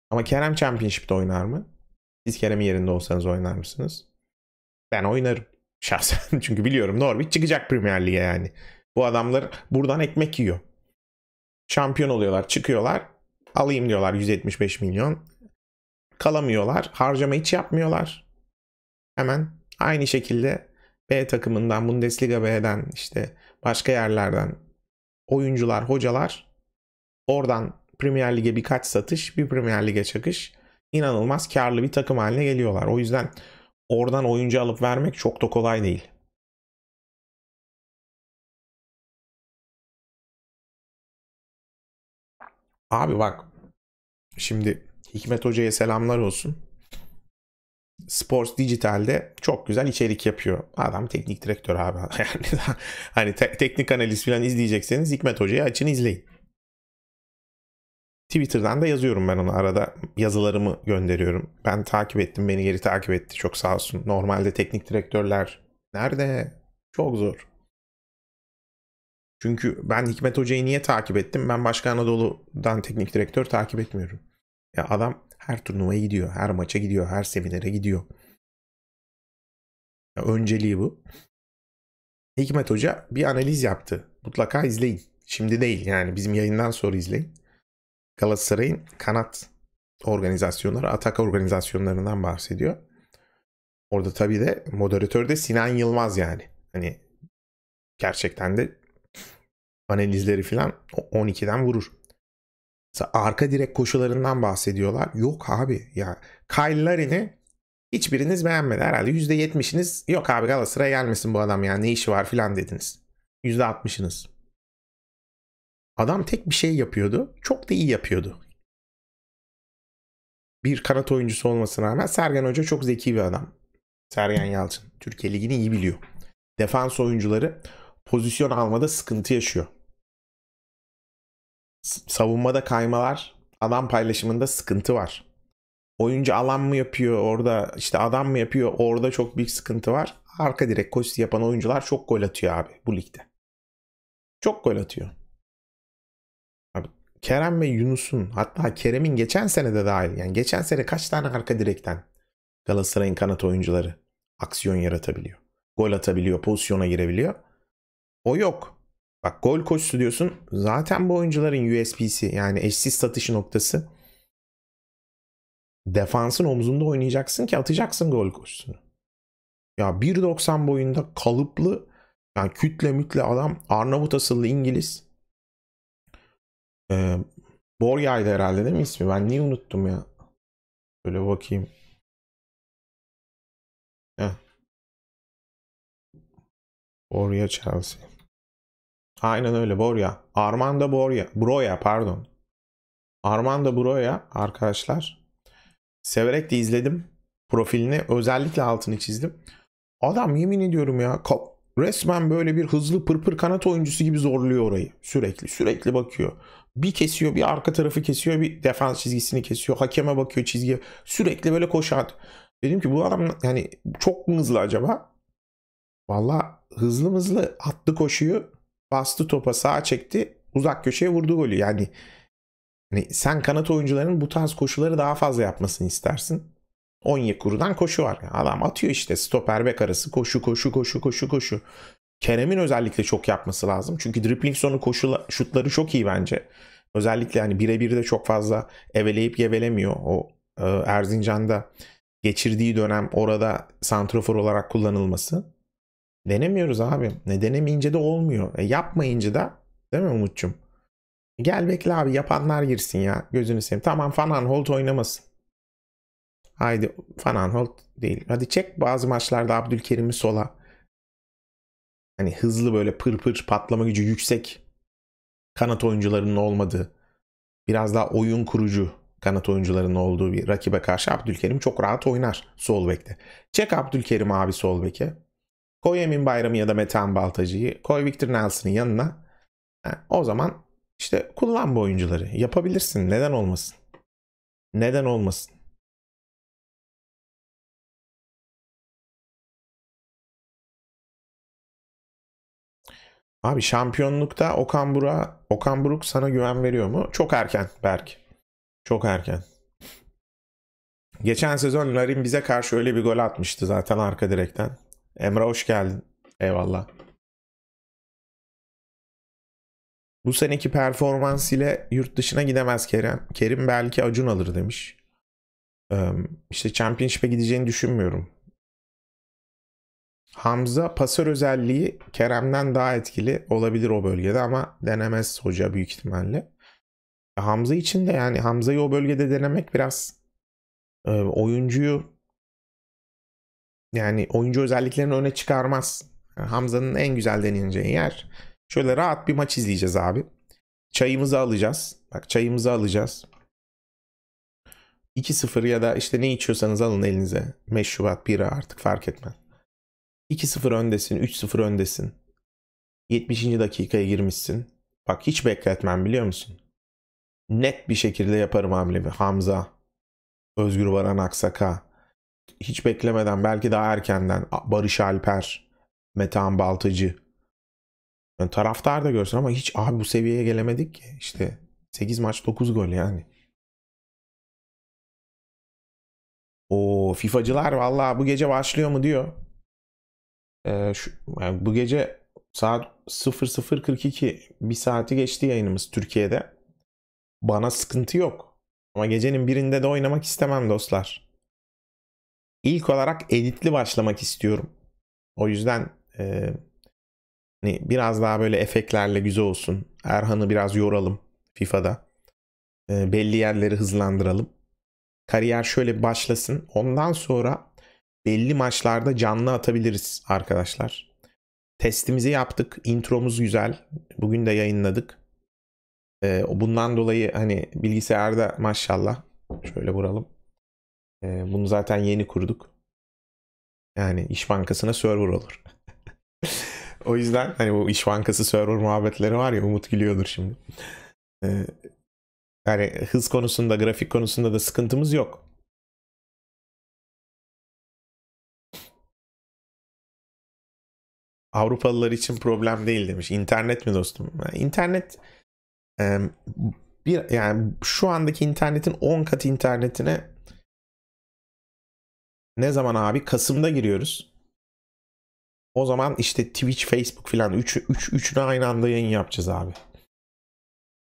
Ama Kerem Championship'te oynar mı? Siz Kerem'in yerinde olsanız oynar mısınız? Ben oynarım. Şahsen. Çünkü biliyorum Norwich çıkacak Premier Lig'e yani. Bu adamlar buradan ekmek yiyor. Şampiyon oluyorlar, çıkıyorlar. Alayım diyorlar yüz yetmiş beş milyon. Kalamıyorlar. Harcama hiç yapmıyorlar. Hemen aynı şekilde B takımından, Bundesliga B'den, işte başka yerlerden oyuncular, hocalar, oradan Premier Lig'e birkaç satış, bir Premier Lig'e çakış, inanılmaz karlı bir takım haline geliyorlar. O yüzden oradan oyuncu alıp vermek çok da kolay değil. Abi bak, şimdi Hikmet Hoca'ya selamlar olsun. Sports Digital'de çok güzel içerik yapıyor. Adam teknik direktör abi. Yani hani te teknik analiz falan izleyecekseniz Hikmet Hoca'yı açın izleyin. Twitter'dan da yazıyorum ben ona. Arada yazılarımı gönderiyorum. Ben takip ettim. Beni geri takip etti. Çok sağ olsun. Normalde teknik direktörler nerede? Çok zor. Çünkü ben Hikmet Hoca'yı niye takip ettim? Ben başka Anadolu'dan teknik direktör takip etmiyorum. Ya adam her turnuvaya gidiyor, her maça gidiyor, her seminere gidiyor. Ya önceliği bu. Hikmet Hoca bir analiz yaptı. Mutlaka izleyin. Şimdi değil yani, bizim yayından sonra izleyin. Galatasaray'ın kanat organizasyonları, atak organizasyonlarından bahsediyor. Orada tabii de moderatör de Sinan Yılmaz yani. Hani gerçekten de analizleri falan on ikiden vurur. Arka direk koşularından bahsediyorlar. Yok abi ya. Kyle Larin'i hiçbiriniz beğenmedi. Herhalde yüzde yetmişiniz yok abi Galatasaray'a gelmesin bu adam ya, ne işi var filan dediniz. yüzde altmışınız. Adam tek bir şey yapıyordu. Çok da iyi yapıyordu. Bir kanat oyuncusu olmasına rağmen Sergen Hoca çok zeki bir adam. Sergen Yalçın. Türkiye Ligi'ni iyi biliyor. Defans oyuncuları pozisyon almada sıkıntı yaşıyor. Savunmada kaymalar, adam paylaşımında sıkıntı var. Oyuncu alan mı yapıyor orada, işte adam mı yapıyor orada, çok büyük sıkıntı var. Arka direk koşusu yapan oyuncular çok gol atıyor abi bu ligde. Çok gol atıyor. Abi, Kerem ve Yunus'un, hatta Kerem'in geçen sene de dahil, yani geçen sene kaç tane arka direkten Galatasaray'ın kanat oyuncuları aksiyon yaratabiliyor. Gol atabiliyor, pozisyona girebiliyor. O yok. Bak gol koşusu diyorsun. Zaten bu oyuncuların U S P'si yani eşsiz satış noktası. Defansın omzunda oynayacaksın ki atacaksın gol koşusunu. Ya bir doksan boyunda kalıplı, yani kütle mütle adam, Arnavut asıllı İngiliz. Ee, Borga'ydı herhalde değil mi ismi? Ben niye unuttum ya? Böyle bakayım. Heh. Borga Chelsea. Aynen öyle, Borja. Armando Borja. Broja pardon. Armando Broja arkadaşlar. Severek de izledim. Profilini özellikle altını çizdim. Adam yemin ediyorum ya, resmen böyle bir hızlı pırpır kanat oyuncusu gibi zorluyor orayı. Sürekli sürekli bakıyor. Bir kesiyor, bir arka tarafı kesiyor, bir defans çizgisini kesiyor. Hakeme bakıyor, çizgiye. Sürekli böyle koşar. Dedim ki bu adam yani çok mu hızlı acaba? Valla hızlı hızlı attı koşuyu. Bastı topa, sağa çekti, uzak köşeye vurdu golü. Yani, yani sen kanat oyuncularının bu tarz koşuları daha fazla yapmasını istersin. Onyekuru'dan koşu var. Yani adam atıyor işte, stoper bek arası koşu koşu koşu koşu koşu. Kerem'in özellikle çok yapması lazım. Çünkü dribbling sonu koşu şutları çok iyi bence. Özellikle hani birebir de çok fazla eveleyip gevelemiyor. O Erzincan'da geçirdiği dönem orada santrafor olarak kullanılması. Denemiyoruz abi. Ne denemeyince de olmuyor. E yapmayınca da değil mi Umut'cum? Gel bekle abi, yapanlar girsin ya. Gözünü seveyim. Tamam, Vananholt oynamasın. Haydi Vananholt değil. Hadi çek bazı maçlarda Abdülkerim'i sola. Hani hızlı böyle pır pır patlama gücü yüksek kanat oyuncularının olmadığı, biraz daha oyun kurucu kanat oyuncularının olduğu bir rakibe karşı Abdülkerim çok rahat oynar sol bekte. Çek Abdülkerim abi sol beke. Koy Emin Bayram'ı ya da Metehan Baltacı'yı. Koy Victor Nelson'ın yanına. Ha, o zaman işte kullan bu oyuncuları. Yapabilirsin. Neden olmasın? Neden olmasın? Abi şampiyonlukta Okan Buruk, Okan Buruk sana güven veriyor mu? Çok erken Berk. Çok erken. Geçen sezon Larin bize karşı öyle bir gol atmıştı zaten arka direkten. Emre hoş geldin. Eyvallah. Bu seneki performans ile yurt dışına gidemez Kerem. Kerim belki Acun alır demiş. Ee, işte Championship'e gideceğini düşünmüyorum. Hamza pasör özelliği Kerem'den daha etkili olabilir o bölgede ama denemez hoca büyük ihtimalle. Hamza için de yani Hamza'yı o bölgede denemek biraz e, oyuncuyu yani oyuncu özelliklerini öne çıkarmaz. Yani Hamza'nın en güzel deneyeceği yer. Şöyle rahat bir maç izleyeceğiz abi. Çayımızı alacağız. Bak çayımızı alacağız. iki sıfır ya da işte ne içiyorsanız alın elinize. Meşrubat, bira artık fark etmez. iki sıfır öndesin, üç sıfır öndesin. yetmişinci dakikaya girmişsin. Bak hiç bekletmem biliyor musun? Net bir şekilde yaparım hamlemi. Hamza, Özgür Baran Aksaka. Hiç beklemeden belki daha erkenden Barış Alper, Metehan Baltacı. Yani taraftar da görsün ama hiç abi bu seviyeye gelemedik ki. İşte sekiz maç dokuz gol yani. O FIFA'cılar vallahi bu gece başlıyor mu diyor. Ee, şu, yani bu gece saat sıfır sıfır kırk iki bir saati geçti yayınımız Türkiye'de. Bana sıkıntı yok. Ama gecenin birinde de oynamak istemem dostlar. İlk olarak editli başlamak istiyorum. O yüzden e, hani biraz daha böyle efektlerle güzel olsun. Erhan'ı biraz yoralım FIFA'da. E, belli yerleri hızlandıralım. Kariyer şöyle başlasın. Ondan sonra belli maçlarda canlı atabiliriz arkadaşlar. Testimizi yaptık. Intromuz güzel. Bugün de yayınladık. Bundan dolayı hani bilgisayarda maşallah şöyle vuralım. Bunu zaten yeni kurduk. Yani İş Bankası'na server olur. O yüzden hani bu İş Bankası server muhabbetleri var ya, Umut gülüyordur şimdi. Yani hız konusunda, grafik konusunda da sıkıntımız yok. Avrupalılar için problem değil demiş. İnternet mi dostum? İnternet bir yani şu andaki internetin on katı internetine ne zaman abi? Kasım'da giriyoruz. O zaman işte Twitch, Facebook filan üç üçüne aynı anda yayın yapacağız abi.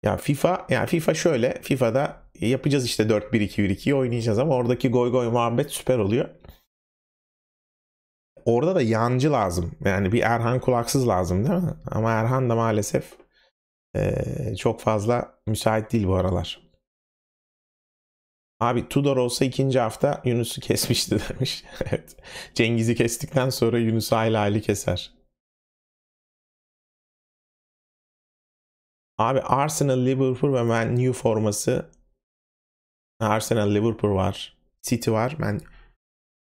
Ya FIFA ya FIFA şöyle FIFA'da yapacağız işte dört bir iki bir iki'yi oynayacağız ama oradaki goy goy muhabbet süper oluyor. Orada da yancı lazım. Yani bir Erhan Kulaksız lazım değil mi? Ama Erhan da maalesef Ee, çok fazla müsait değil bu aralar. Abi Tudor olsa ikinci hafta Yunus'u kesmişti demiş. Evet. Cengiz'i kestikten sonra Yunus'u aile aile keser. Abi Arsenal, Liverpool ve Man U forması. Arsenal, Liverpool var. City var. Ben...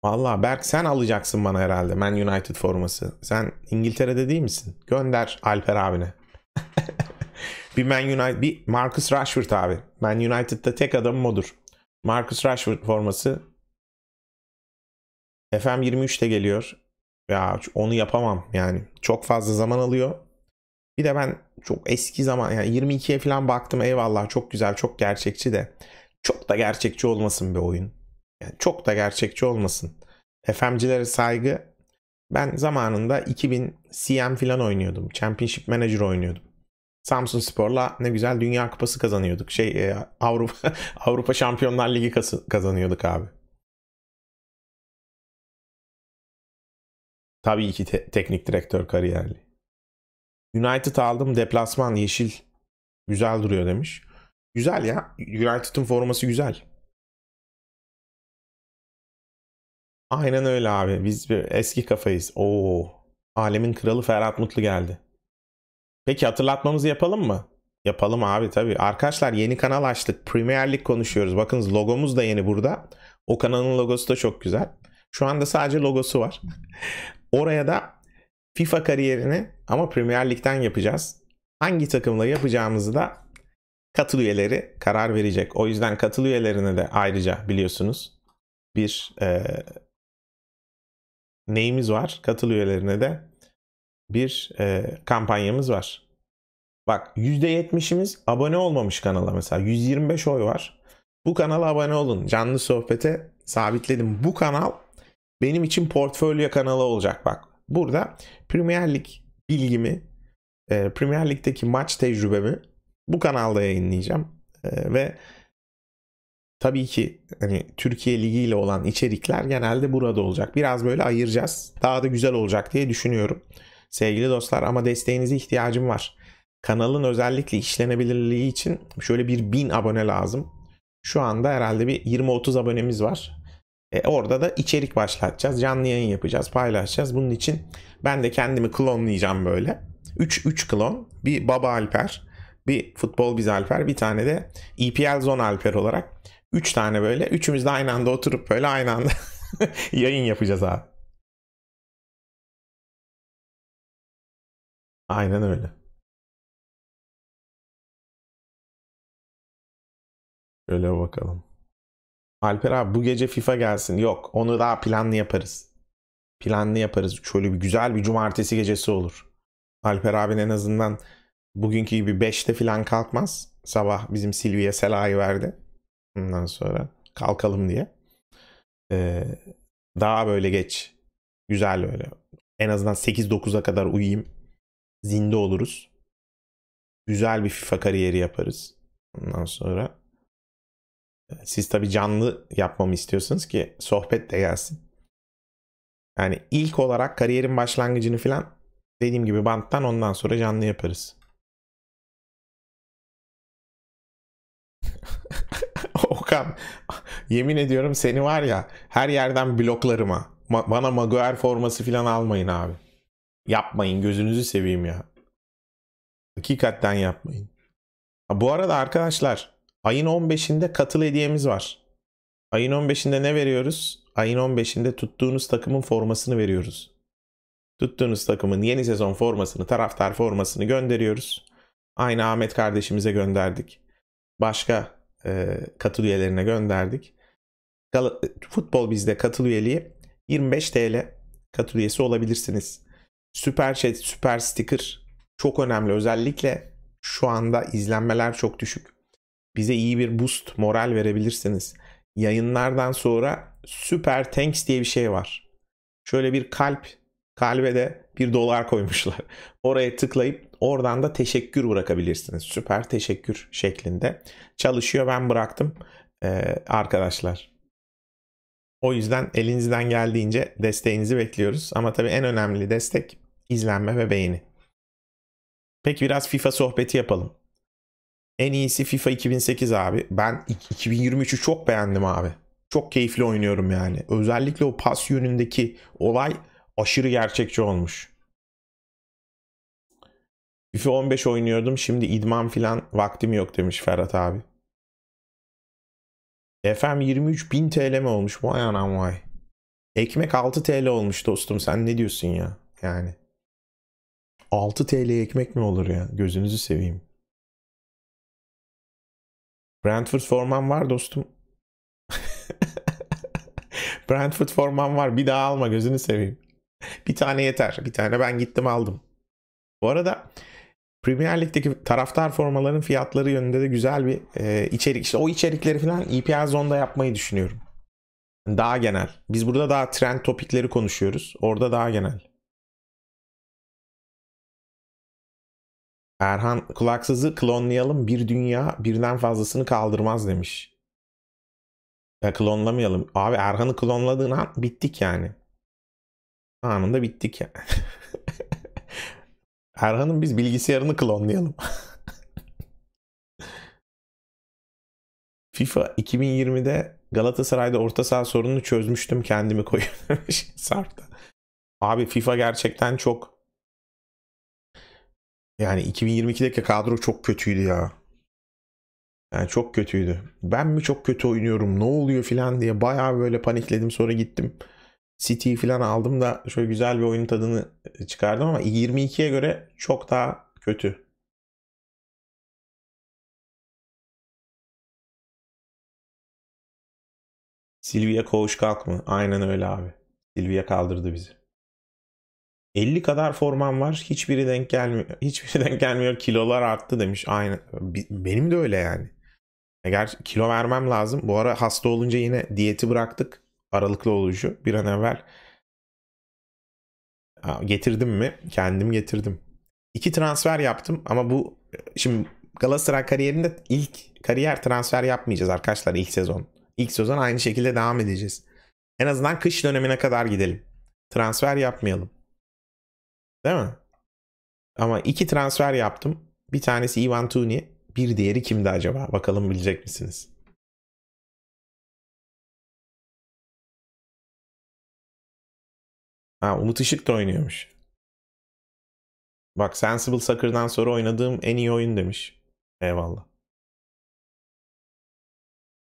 Vallahi Berk sen alacaksın bana herhalde Man United forması. Sen İngiltere'de değil misin? Gönder Alper abine. Bir Man United, bir Marcus Rashford abi. Man United'da tek adamım odur. Marcus Rashford forması. F M yirmi üç'te geliyor. Ya onu yapamam yani. Çok fazla zaman alıyor. Bir de ben çok eski zaman yani yirmi iki'ye falan baktım, eyvallah çok güzel, çok gerçekçi de çok da gerçekçi olmasın bir oyun. Yani çok da gerçekçi olmasın. F M'cilere saygı. Ben zamanında iki bin C M falan oynuyordum. Championship Manager oynuyordum. Samsun Spor'la ne güzel Dünya Kupası kazanıyorduk. Şey Avrupa Avrupa Şampiyonlar Ligi kazanıyorduk abi. Tabii ki te teknik direktör kariyerli. United aldım, deplasman yeşil. Güzel duruyor demiş. Güzel ya. United'ın forması güzel. Aynen öyle abi. Biz bir eski kafayız. Oo. Alemin kralı Ferhat Mutlu geldi. Peki hatırlatmamızı yapalım mı? Yapalım abi tabii. Arkadaşlar yeni kanal açtık. Premier Lig konuşuyoruz. Bakınız logomuz da yeni burada. O kanalın logosu da çok güzel. Şu anda sadece logosu var. Oraya da FIFA kariyerini ama Premier Lig'den yapacağız. Hangi takımla yapacağımızı da katıl üyeleri karar verecek. O yüzden katıl üyelerine de ayrıca biliyorsunuz bir e, neyimiz var? Katıl üyelerine de bir e, kampanyamız var. Bak yüzde yetmiş'imiz abone olmamış kanala mesela. yüz yirmi beş oy var. Bu kanala abone olun. Canlı sohbete sabitledim. Bu kanal benim için portfolyo kanalı olacak bak. Burada Premier Lig bilgimi, Premier Lig'deki maç tecrübemi bu kanalda yayınlayacağım. Ve tabii ki hani Türkiye Ligi ile olan içerikler genelde burada olacak. Biraz böyle ayıracağız. Daha da güzel olacak diye düşünüyorum. Sevgili dostlar, ama desteğinize ihtiyacım var. Kanalın özellikle işlenebilirliği için şöyle bir bin abone lazım. Şu anda herhalde bir yirmi otuz abonemiz var. E orada da içerik başlatacağız. Canlı yayın yapacağız, paylaşacağız. Bunun için ben de kendimi klonlayacağım böyle. üç üç klon. Bir Baba Alper, bir Futbol Biz Alper, bir tane de E P L Zone Alper olarak. üç tane böyle. Üçümüz de aynı anda oturup böyle aynı anda yayın yapacağız abi. Aynen öyle. Şöyle bakalım. Alper abi bu gece FIFA gelsin. Yok, onu daha planlı yaparız. Planlı yaparız. Şöyle bir güzel bir cumartesi gecesi olur. Alper abin en azından bugünkü gibi beşte falan kalkmaz. Sabah bizim Silvi'ye selayı verdi. Ondan sonra kalkalım diye. Ee, daha böyle geç. Güzel böyle. En azından sekiz dokuza kadar uyuyayım. Zinde oluruz. Güzel bir FIFA kariyeri yaparız. Ondan sonra siz tabii canlı yapmamı istiyorsunuz ki sohbet de gelsin. Yani ilk olarak kariyerin başlangıcını falan dediğim gibi banttan, ondan sonra canlı yaparız. Okan, yemin ediyorum seni var ya her yerden bloklarıma. Ma bana Maguire forması falan almayın abi. Yapmayın, gözünüzü seveyim ya. Hakikaten yapmayın. Ha, bu arada arkadaşlar, ayın on beşinde katıl hediyemiz var. Ayın on beşinde ne veriyoruz? Ayın on beşinde tuttuğunuz takımın formasını veriyoruz. Tuttuğunuz takımın yeni sezon formasını, taraftar formasını gönderiyoruz. Aynı Ahmet kardeşimize gönderdik. Başka e, katıl üyelerine gönderdik. Gal- Futbol Biz'de katıl üyeliği yirmi beş T L katıl üyesi olabilirsiniz. Süper chat, süper sticker çok önemli. Özellikle şu anda izlenmeler çok düşük. Bize iyi bir boost, moral verebilirsiniz. Yayınlardan sonra süper thanks diye bir şey var. Şöyle bir kalp, kalbe de bir dolar koymuşlar. Oraya tıklayıp oradan da teşekkür bırakabilirsiniz. Süper teşekkür şeklinde. Çalışıyor, ben bıraktım ee, arkadaşlar. O yüzden elinizden geldiğince desteğinizi bekliyoruz. Ama tabii en önemli destek izlenme ve beğeni. Peki biraz FIFA sohbeti yapalım. En iyisi FIFA iki bin sekiz abi. Ben iki bin yirmi üçü çok beğendim abi. Çok keyifli oynuyorum yani. Özellikle o pas yönündeki olay aşırı gerçekçi olmuş. FIFA on beş oynuyordum. Şimdi idman falan vaktim yok demiş Ferhat abi. F M yirmi üç bin T L mi olmuş? Vay anam vay. Ekmek altı T L olmuş dostum. Sen ne diyorsun ya? Yani. altı T L ekmek mi olur ya? Gözünüzü seveyim. Brentford formam var dostum. Brentford formam var. Bir daha alma, gözünü seveyim. Bir tane yeter. Bir tane ben gittim aldım. Bu arada Premier Lig'deki taraftar formaların fiyatları yönünde de güzel bir e, içerik. İşte o içerikleri falan E P L Zone'da yapmayı düşünüyorum. Daha genel. Biz burada daha trend topikleri konuşuyoruz. Orada daha genel. Erhan Kulaksız'ı klonlayalım. Bir dünya birden fazlasını kaldırmaz demiş. Ya klonlamayalım. Abi Erhan'ı klonladığın an bittik yani. Anında bittik yani. Erhan'ın biz bilgisayarını klonlayalım. FIFA iki bin yirmide Galatasaray'da orta saha sorununu çözmüştüm. Kendimi koyuyorum demiş Sarp'ta. Abi FIFA gerçekten çok... Yani iki bin yirmi ikideki kadro çok kötüydü ya. Yani çok kötüydü. Ben mi çok kötü oynuyorum, ne oluyor filan diye bayağı böyle panikledim. Sonra gittim City'yi filan aldım da şöyle güzel bir oyun tadını çıkardım ama yirmi ikiye göre çok daha kötü. Silvia koğuş kalk mı? Aynen öyle abi. Silvia kaldırdı bizi. elli kadar formam var. Hiçbiri denk gelmiyor. Hiçbiri denk gelmiyor. Kilolar arttı demiş. Aynen. Benim de öyle yani. E gerçi kilo vermem lazım. Bu ara hasta olunca yine diyeti bıraktık. Aralıklı oluşu. Bir an evvel Aa, getirdim mi? Kendim getirdim. İki transfer yaptım ama bu şimdi Galatasaray kariyerinde ilk kariyer transfer yapmayacağız arkadaşlar ilk sezon. İlk sezon aynı şekilde devam edeceğiz. En azından kış dönemine kadar gidelim. Transfer yapmayalım. Değil mi? Ama iki transfer yaptım. Bir tanesi Ivan Tuni. Bir diğeri kimdi acaba? Bakalım bilecek misiniz? Ha, Umut Işık da oynuyormuş. Bak, Sensible Soccer'dan sonra oynadığım en iyi oyun demiş. Eyvallah.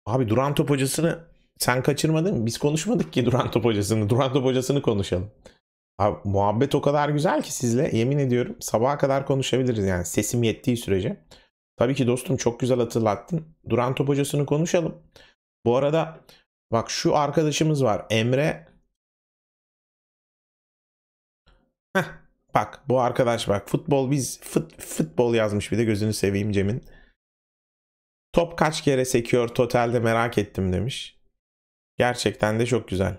Abi Duran Top hocasını sen kaçırmadın mı? Biz konuşmadık ki Duran Top hocasını. Duran Top hocasını konuşalım. Abi, muhabbet o kadar güzel ki sizle. Yemin ediyorum sabaha kadar konuşabiliriz yani sesim yettiği sürece. Tabii ki dostum, çok güzel hatırlattın. Duran Top hocasını konuşalım. Bu arada bak şu arkadaşımız var. Emre. Heh. Bak bu arkadaş bak. Futbol Biz fut, futbol yazmış bir de, gözünü seveyim Cem'in. Top kaç kere sekiyor totalde merak ettim demiş. Gerçekten de çok güzel.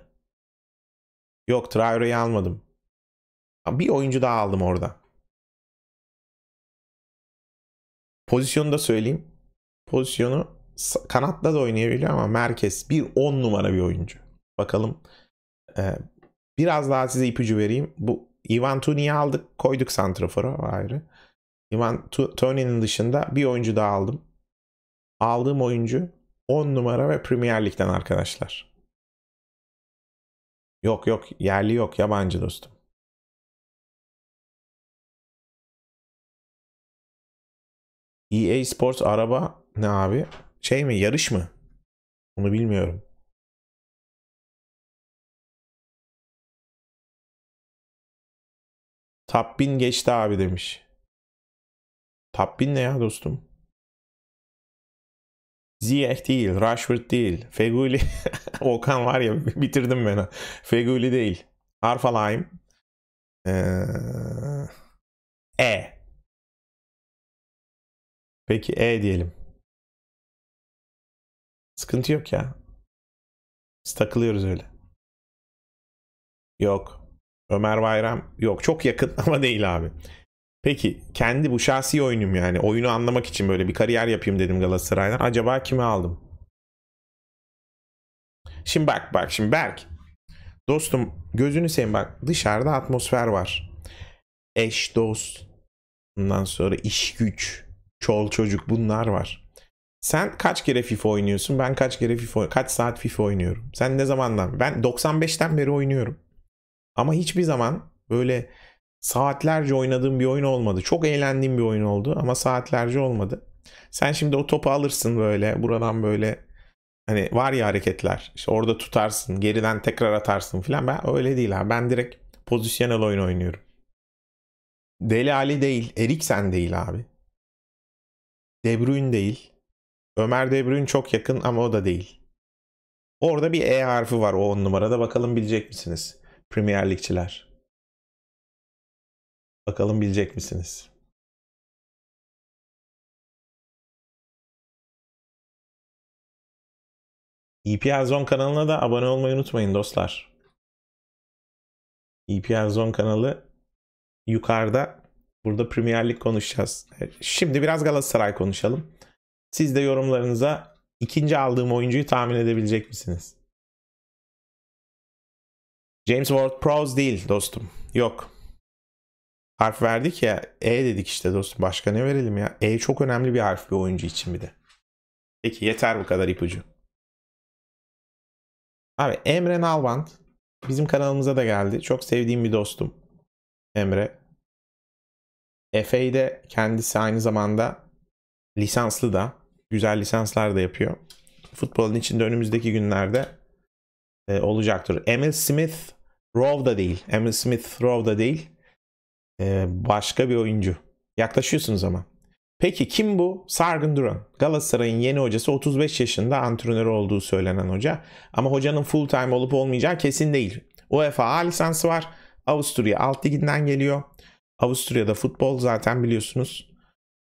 Yok, Traore'yi almadım. Bir oyuncu daha aldım orada. Pozisyonu da söyleyeyim. Pozisyonu kanatla da oynayabiliyor ama merkez. Bir on numara bir oyuncu. Bakalım. Ee, biraz daha size ipucu vereyim. Bu Ivan Tuni'yi aldık. Koyduk santrafora ayrı. Ivan Tuni'nin dışında bir oyuncu daha aldım. Aldığım oyuncu on numara ve Premier Lig'den arkadaşlar. Yok yok. Yerli yok. Yabancı dostum. E A Sports araba ne abi? Şey mi? Yarış mı? Onu bilmiyorum. Top bin geçti abi demiş. Top bin ne ya dostum? Ziyech değil, Rashford değil, Feghouli. Okan var ya, bitirdim beni. Feghouli değil. Arfalheim. Ee... E. Peki E diyelim. Sıkıntı yok ya. Biz takılıyoruz öyle. Yok. Ömer Bayram yok. Çok yakın ama değil abi. Peki kendi bu şahsi oyunum yani. Oyunu anlamak için böyle bir kariyer yapayım dedim Galatasaray'dan. Acaba kimi aldım? Şimdi bak bak şimdi Berk. Dostum gözünü seveyim bak. Dışarıda atmosfer var. Eş, dost. Bundan sonra iş güç. Çol çocuk, bunlar var. Sen kaç kere FIFA oynuyorsun? Ben kaç kere FIFA, kaç saat FIFA oynuyorum? Sen ne zamandan? Ben doksan beşten beri oynuyorum. Ama hiçbir zaman böyle saatlerce oynadığım bir oyun olmadı. Çok eğlendiğim bir oyun oldu ama saatlerce olmadı. Sen şimdi o topu alırsın böyle buradan, böyle hani var ya hareketler. İşte orada tutarsın, geriden tekrar atarsın falan. Ben öyle değil abi. Ben direkt pozisyonel oyun oynuyorum. Deli Ali değil, Eriksen değil abi. De Bruyne değil. Ömer De Bruyne çok yakın ama o da değil. Orada bir E harfi var o on numarada. Bakalım bilecek misiniz? Premier Ligçiler. Bakalım bilecek misiniz? E P L Zone kanalına da abone olmayı unutmayın dostlar. E P L Zone kanalı yukarıda. Burada Premier Lig konuşacağız. Şimdi biraz Galatasaray konuşalım. Siz de yorumlarınıza ikinci aldığım oyuncuyu tahmin edebilecek misiniz? James Ward-Prowse değil dostum. Yok. Harf verdik ya. E dedik işte dostum. Başka ne verelim ya? E çok önemli bir harf bir oyuncu için bir de. Peki yeter bu kadar ipucu. Abi Emre Nalbant bizim kanalımıza da geldi. Çok sevdiğim bir dostum. Emre. Efe'yi de kendisi aynı zamanda lisanslı da, güzel lisanslar da yapıyor. Futbolun içinde önümüzdeki günlerde e, olacaktır. Emil Smith Rowe da değil. Emil Smith Rowe da değil. E, başka bir oyuncu. Yaklaşıyorsunuz ama. Peki kim bu? Sargon Duran. Galatasaray'ın yeni hocası, otuz beş yaşında antrenör olduğu söylenen hoca. Ama hocanın full time olup olmayacağı kesin değil. UEFA lisansı var. Avusturya Alt Ligi'nden geliyor. Avusturya'da futbol zaten biliyorsunuz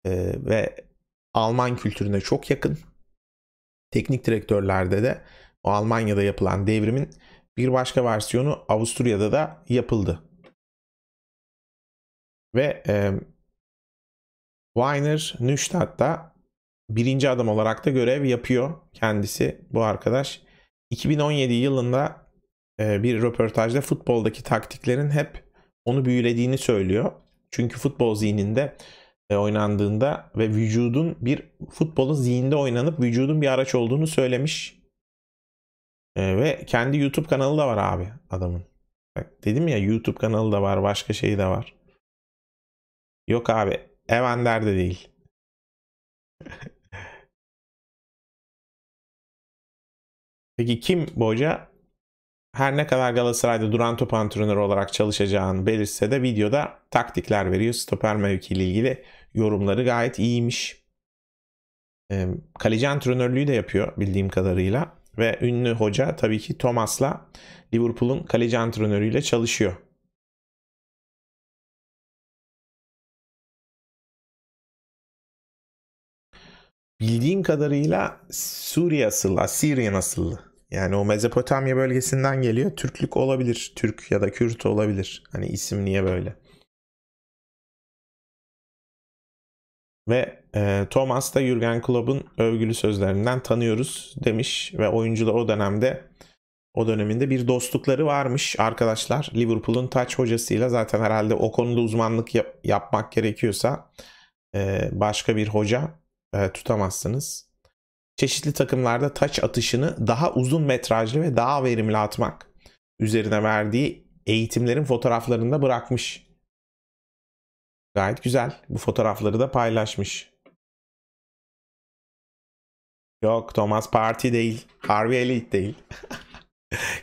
ee, ve Alman kültürüne çok yakın. teknik direktörlerde de o Almanya'da yapılan devrimin bir başka versiyonu Avusturya'da da yapıldı. Ve e, Weiner Neustadt'ta birinci adam olarak da görev yapıyor kendisi, bu arkadaş. iki bin on yedi yılında e, bir röportajda futboldaki taktiklerin hep onu büyülediğini söylüyor. Çünkü futbol zihninde e, oynandığında ve vücudun bir futbolun zihinde oynanıp vücudun bir araç olduğunu söylemiş. E, ve kendi YouTube kanalı da var abi adamın. Bak, dedim ya, YouTube kanalı da var, başka şey de var. Yok abi, Evander de değil. Peki kim bu hoca? Her ne kadar Galatasaray'da Duran Top antrenörü olarak çalışacağını belirtse de videoda taktikler veriyor. Stoper mevkiyle ilgili yorumları gayet iyiymiş. Kaleci antrenörlüğü de yapıyor bildiğim kadarıyla. Ve ünlü hoca tabii ki Thomas'la, Liverpool'un kaleci antrenörüyle çalışıyor. Bildiğim kadarıyla Suriye asıllı, Assyrian asıllı. Yani o Mezopotamya bölgesinden geliyor. Türklük olabilir. Türk ya da Kürt olabilir. Hani isim niye böyle? Ve e, Thomas da Jürgen Klopp'un övgülü sözlerinden tanıyoruz demiş. Ve oyuncuyla o dönemde, o döneminde bir dostlukları varmış arkadaşlar. Liverpool'un taç hocasıyla zaten herhalde o konuda uzmanlık yap yapmak gerekiyorsa e, başka bir hoca tutamazsınız. Çeşitli takımlarda taç atışını daha uzun metrajlı ve daha verimli atmak üzerine verdiği eğitimlerin fotoğraflarında bırakmış. Gayet güzel. Bu fotoğrafları da paylaşmış. Yok, Thomas Party değil. Harvey Elite değil.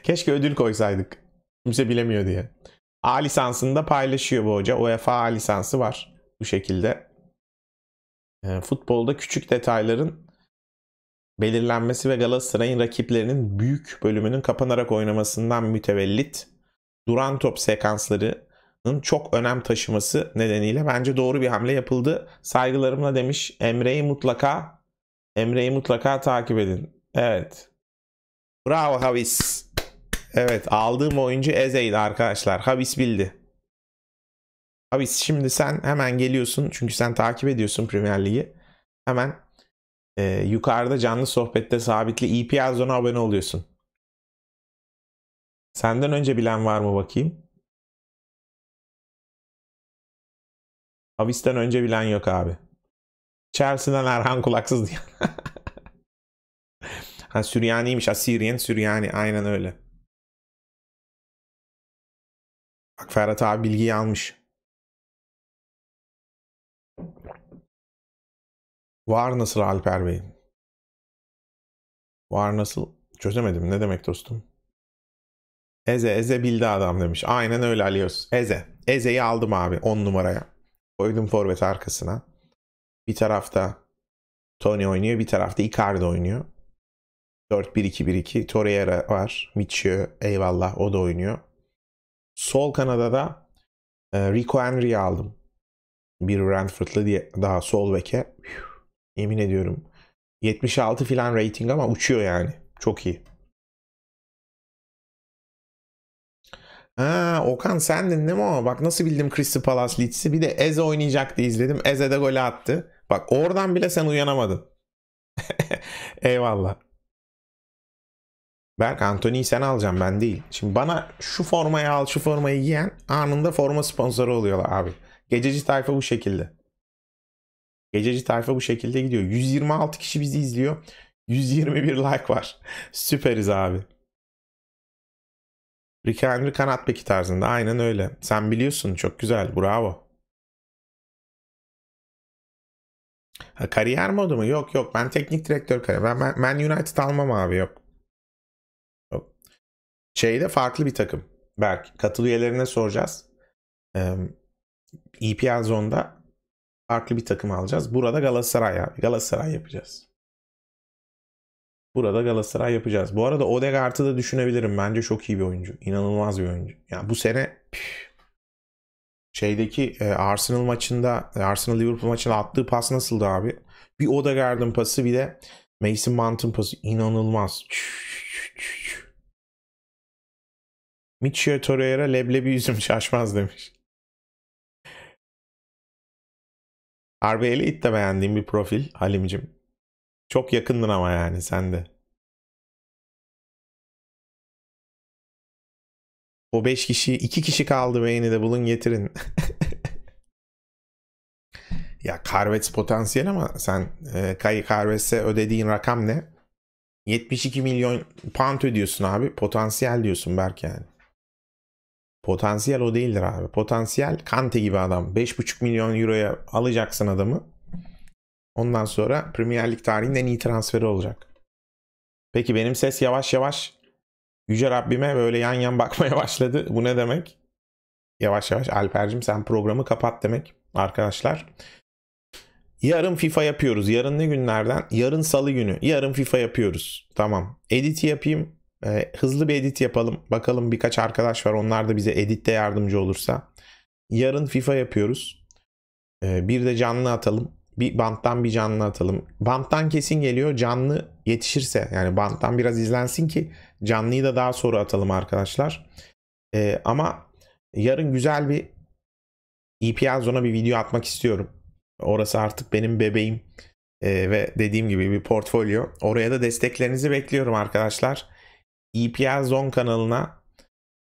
Keşke ödül koysaydık. Kimse bilemiyor diye. A lisansını da paylaşıyor bu hoca. UEFA A lisansı var. Bu şekilde. Futbolda küçük detayların belirlenmesi ve Galatasaray'ın rakiplerinin büyük bölümünün kapanarak oynamasından mütevellit duran top sekanslarının çok önem taşıması nedeniyle bence doğru bir hamle yapıldı. Saygılarımla demiş. Emre'yi mutlaka Emre'yi mutlaka takip edin. Evet. Bravo Havis. Evet, aldığım oyuncu Eze'ydi arkadaşlar. Havis bildi. Abi şimdi sen hemen geliyorsun, çünkü sen takip ediyorsun Premier Lig'i. Hemen e, yukarıda canlı sohbette sabitli E P L Zone'a abone oluyorsun. Senden önce bilen var mı bakayım? Havis'ten önce bilen yok abi. Chelsea'den Erhan Kulaksız diye. Ha, Süryaniymiş. Assyrian, Süryani. Aynen öyle. Bak, Ferhat abi bilgiyi almış. Var nasıl Alper Bey? Var nasıl? Çözemedim. Ne demek dostum? Eze, Eze bildi adam demiş. Aynen öyle Alios. Eze. Eze'yi aldım abi on numaraya. Koydum forvet arkasına. Bir tarafta Tony oynuyor. Bir tarafta Icardi oynuyor. dört bir iki bir iki. Torreira var. Michio. Eyvallah. O da oynuyor. Sol kanada da Rico Henry'i aldım. Bir Brentford'lı diye daha sol beke. Yemin ediyorum. yetmiş altı filan rating ama uçuyor yani. Çok iyi. Ha, Okan sendin değil mi o? Bak nasıl bildim Crystal Palace Leeds'i. Bir de Eze oynayacaktı, izledim. Eze de golü attı. Bak oradan bile sen uyanamadın. Eyvallah. Berk, Anthony'yi sen alacaksın, ben değil. Şimdi bana şu formayı al, şu formayı giyen anında forma sponsoru oluyorlar abi. Gececi tayfa bu şekilde. Gececi tayfa bu şekilde gidiyor. yüz yirmi altı kişi bizi izliyor. yüz yirmi bir like var. Süperiz abi. Rick Henry kanat beki tarzında. Aynen öyle. Sen biliyorsun. Çok güzel. Bravo. Ha, kariyer modu mu? Yok yok. Ben teknik direktör kariyer. Ben, ben, ben United almam abi. Yok. Yok. Şeyde farklı bir takım. Berk. Katıl üyelerine soracağız. Ee, E P L Zone'da farklı bir takım alacağız. Burada Galatasaray abi. Galatasaray yapacağız. Burada Galatasaray yapacağız. Bu arada Odegaard'ı da düşünebilirim. Bence çok iyi bir oyuncu. İnanılmaz bir oyuncu. Yani bu sene püf, şeydeki Arsenal maçında, Arsenal Liverpool maçında attığı pas nasıldı abi? Bir Odegaard'ın pası, bir de Mason Mount'un pası inanılmaz. Michio Torreira leblebi yüzüm şaşmaz demiş. Harbi Elite de beğendiğim bir profil Halim'cim. Çok yakındın ama yani sen de. O beş kişi, iki kişi kaldı beğeni de bulun getirin. Ya Carves potansiyel ama sen e, Kai Carves'e ödediğin rakam ne? yetmiş iki milyon pound ödüyorsun abi. Potansiyel diyorsun Berk yani. Potansiyel o değildir abi. Potansiyel Kante gibi adam. beş buçuk milyon euroya alacaksın adamı. Ondan sonra Premier Lig tarihinin en iyi transferi olacak. Peki benim ses yavaş yavaş Yüce Rabbime böyle yan yan bakmaya başladı. Bu ne demek? Yavaş yavaş Alper'cim sen programı kapat demek arkadaşlar. Yarın FIFA yapıyoruz. Yarın ne günlerden? Yarın salı günü. Yarın FIFA yapıyoruz. Tamam. Edit yapayım. Ee, hızlı bir edit yapalım. Bakalım birkaç arkadaş var. Onlar da bize editte yardımcı olursa. Yarın FIFA yapıyoruz. Ee, bir de canlı atalım. Bir banttan bir canlı atalım. Banttan kesin geliyor. Canlı yetişirse. Yani banttan biraz izlensin ki canlıyı da daha sonra atalım arkadaşlar. Ee, ama yarın güzel bir E P L Zone'a bir video atmak istiyorum. Orası artık benim bebeğim. Ee, ve dediğim gibi bir portfolyo. Oraya da desteklerinizi bekliyorum arkadaşlar. E P L Zone kanalına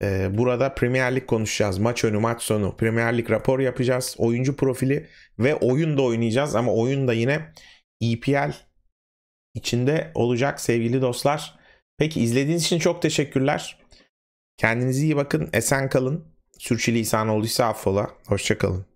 e, burada Premier Lig konuşacağız. Maç önü, maç sonu. Premier Lig rapor yapacağız. Oyuncu profili ve oyun da oynayacağız. Ama oyun da yine E P L içinde olacak sevgili dostlar. Peki izlediğiniz için çok teşekkürler. Kendinize iyi bakın. Esen kalın. Sürçülisan olduysa affola. Hoşça kalın.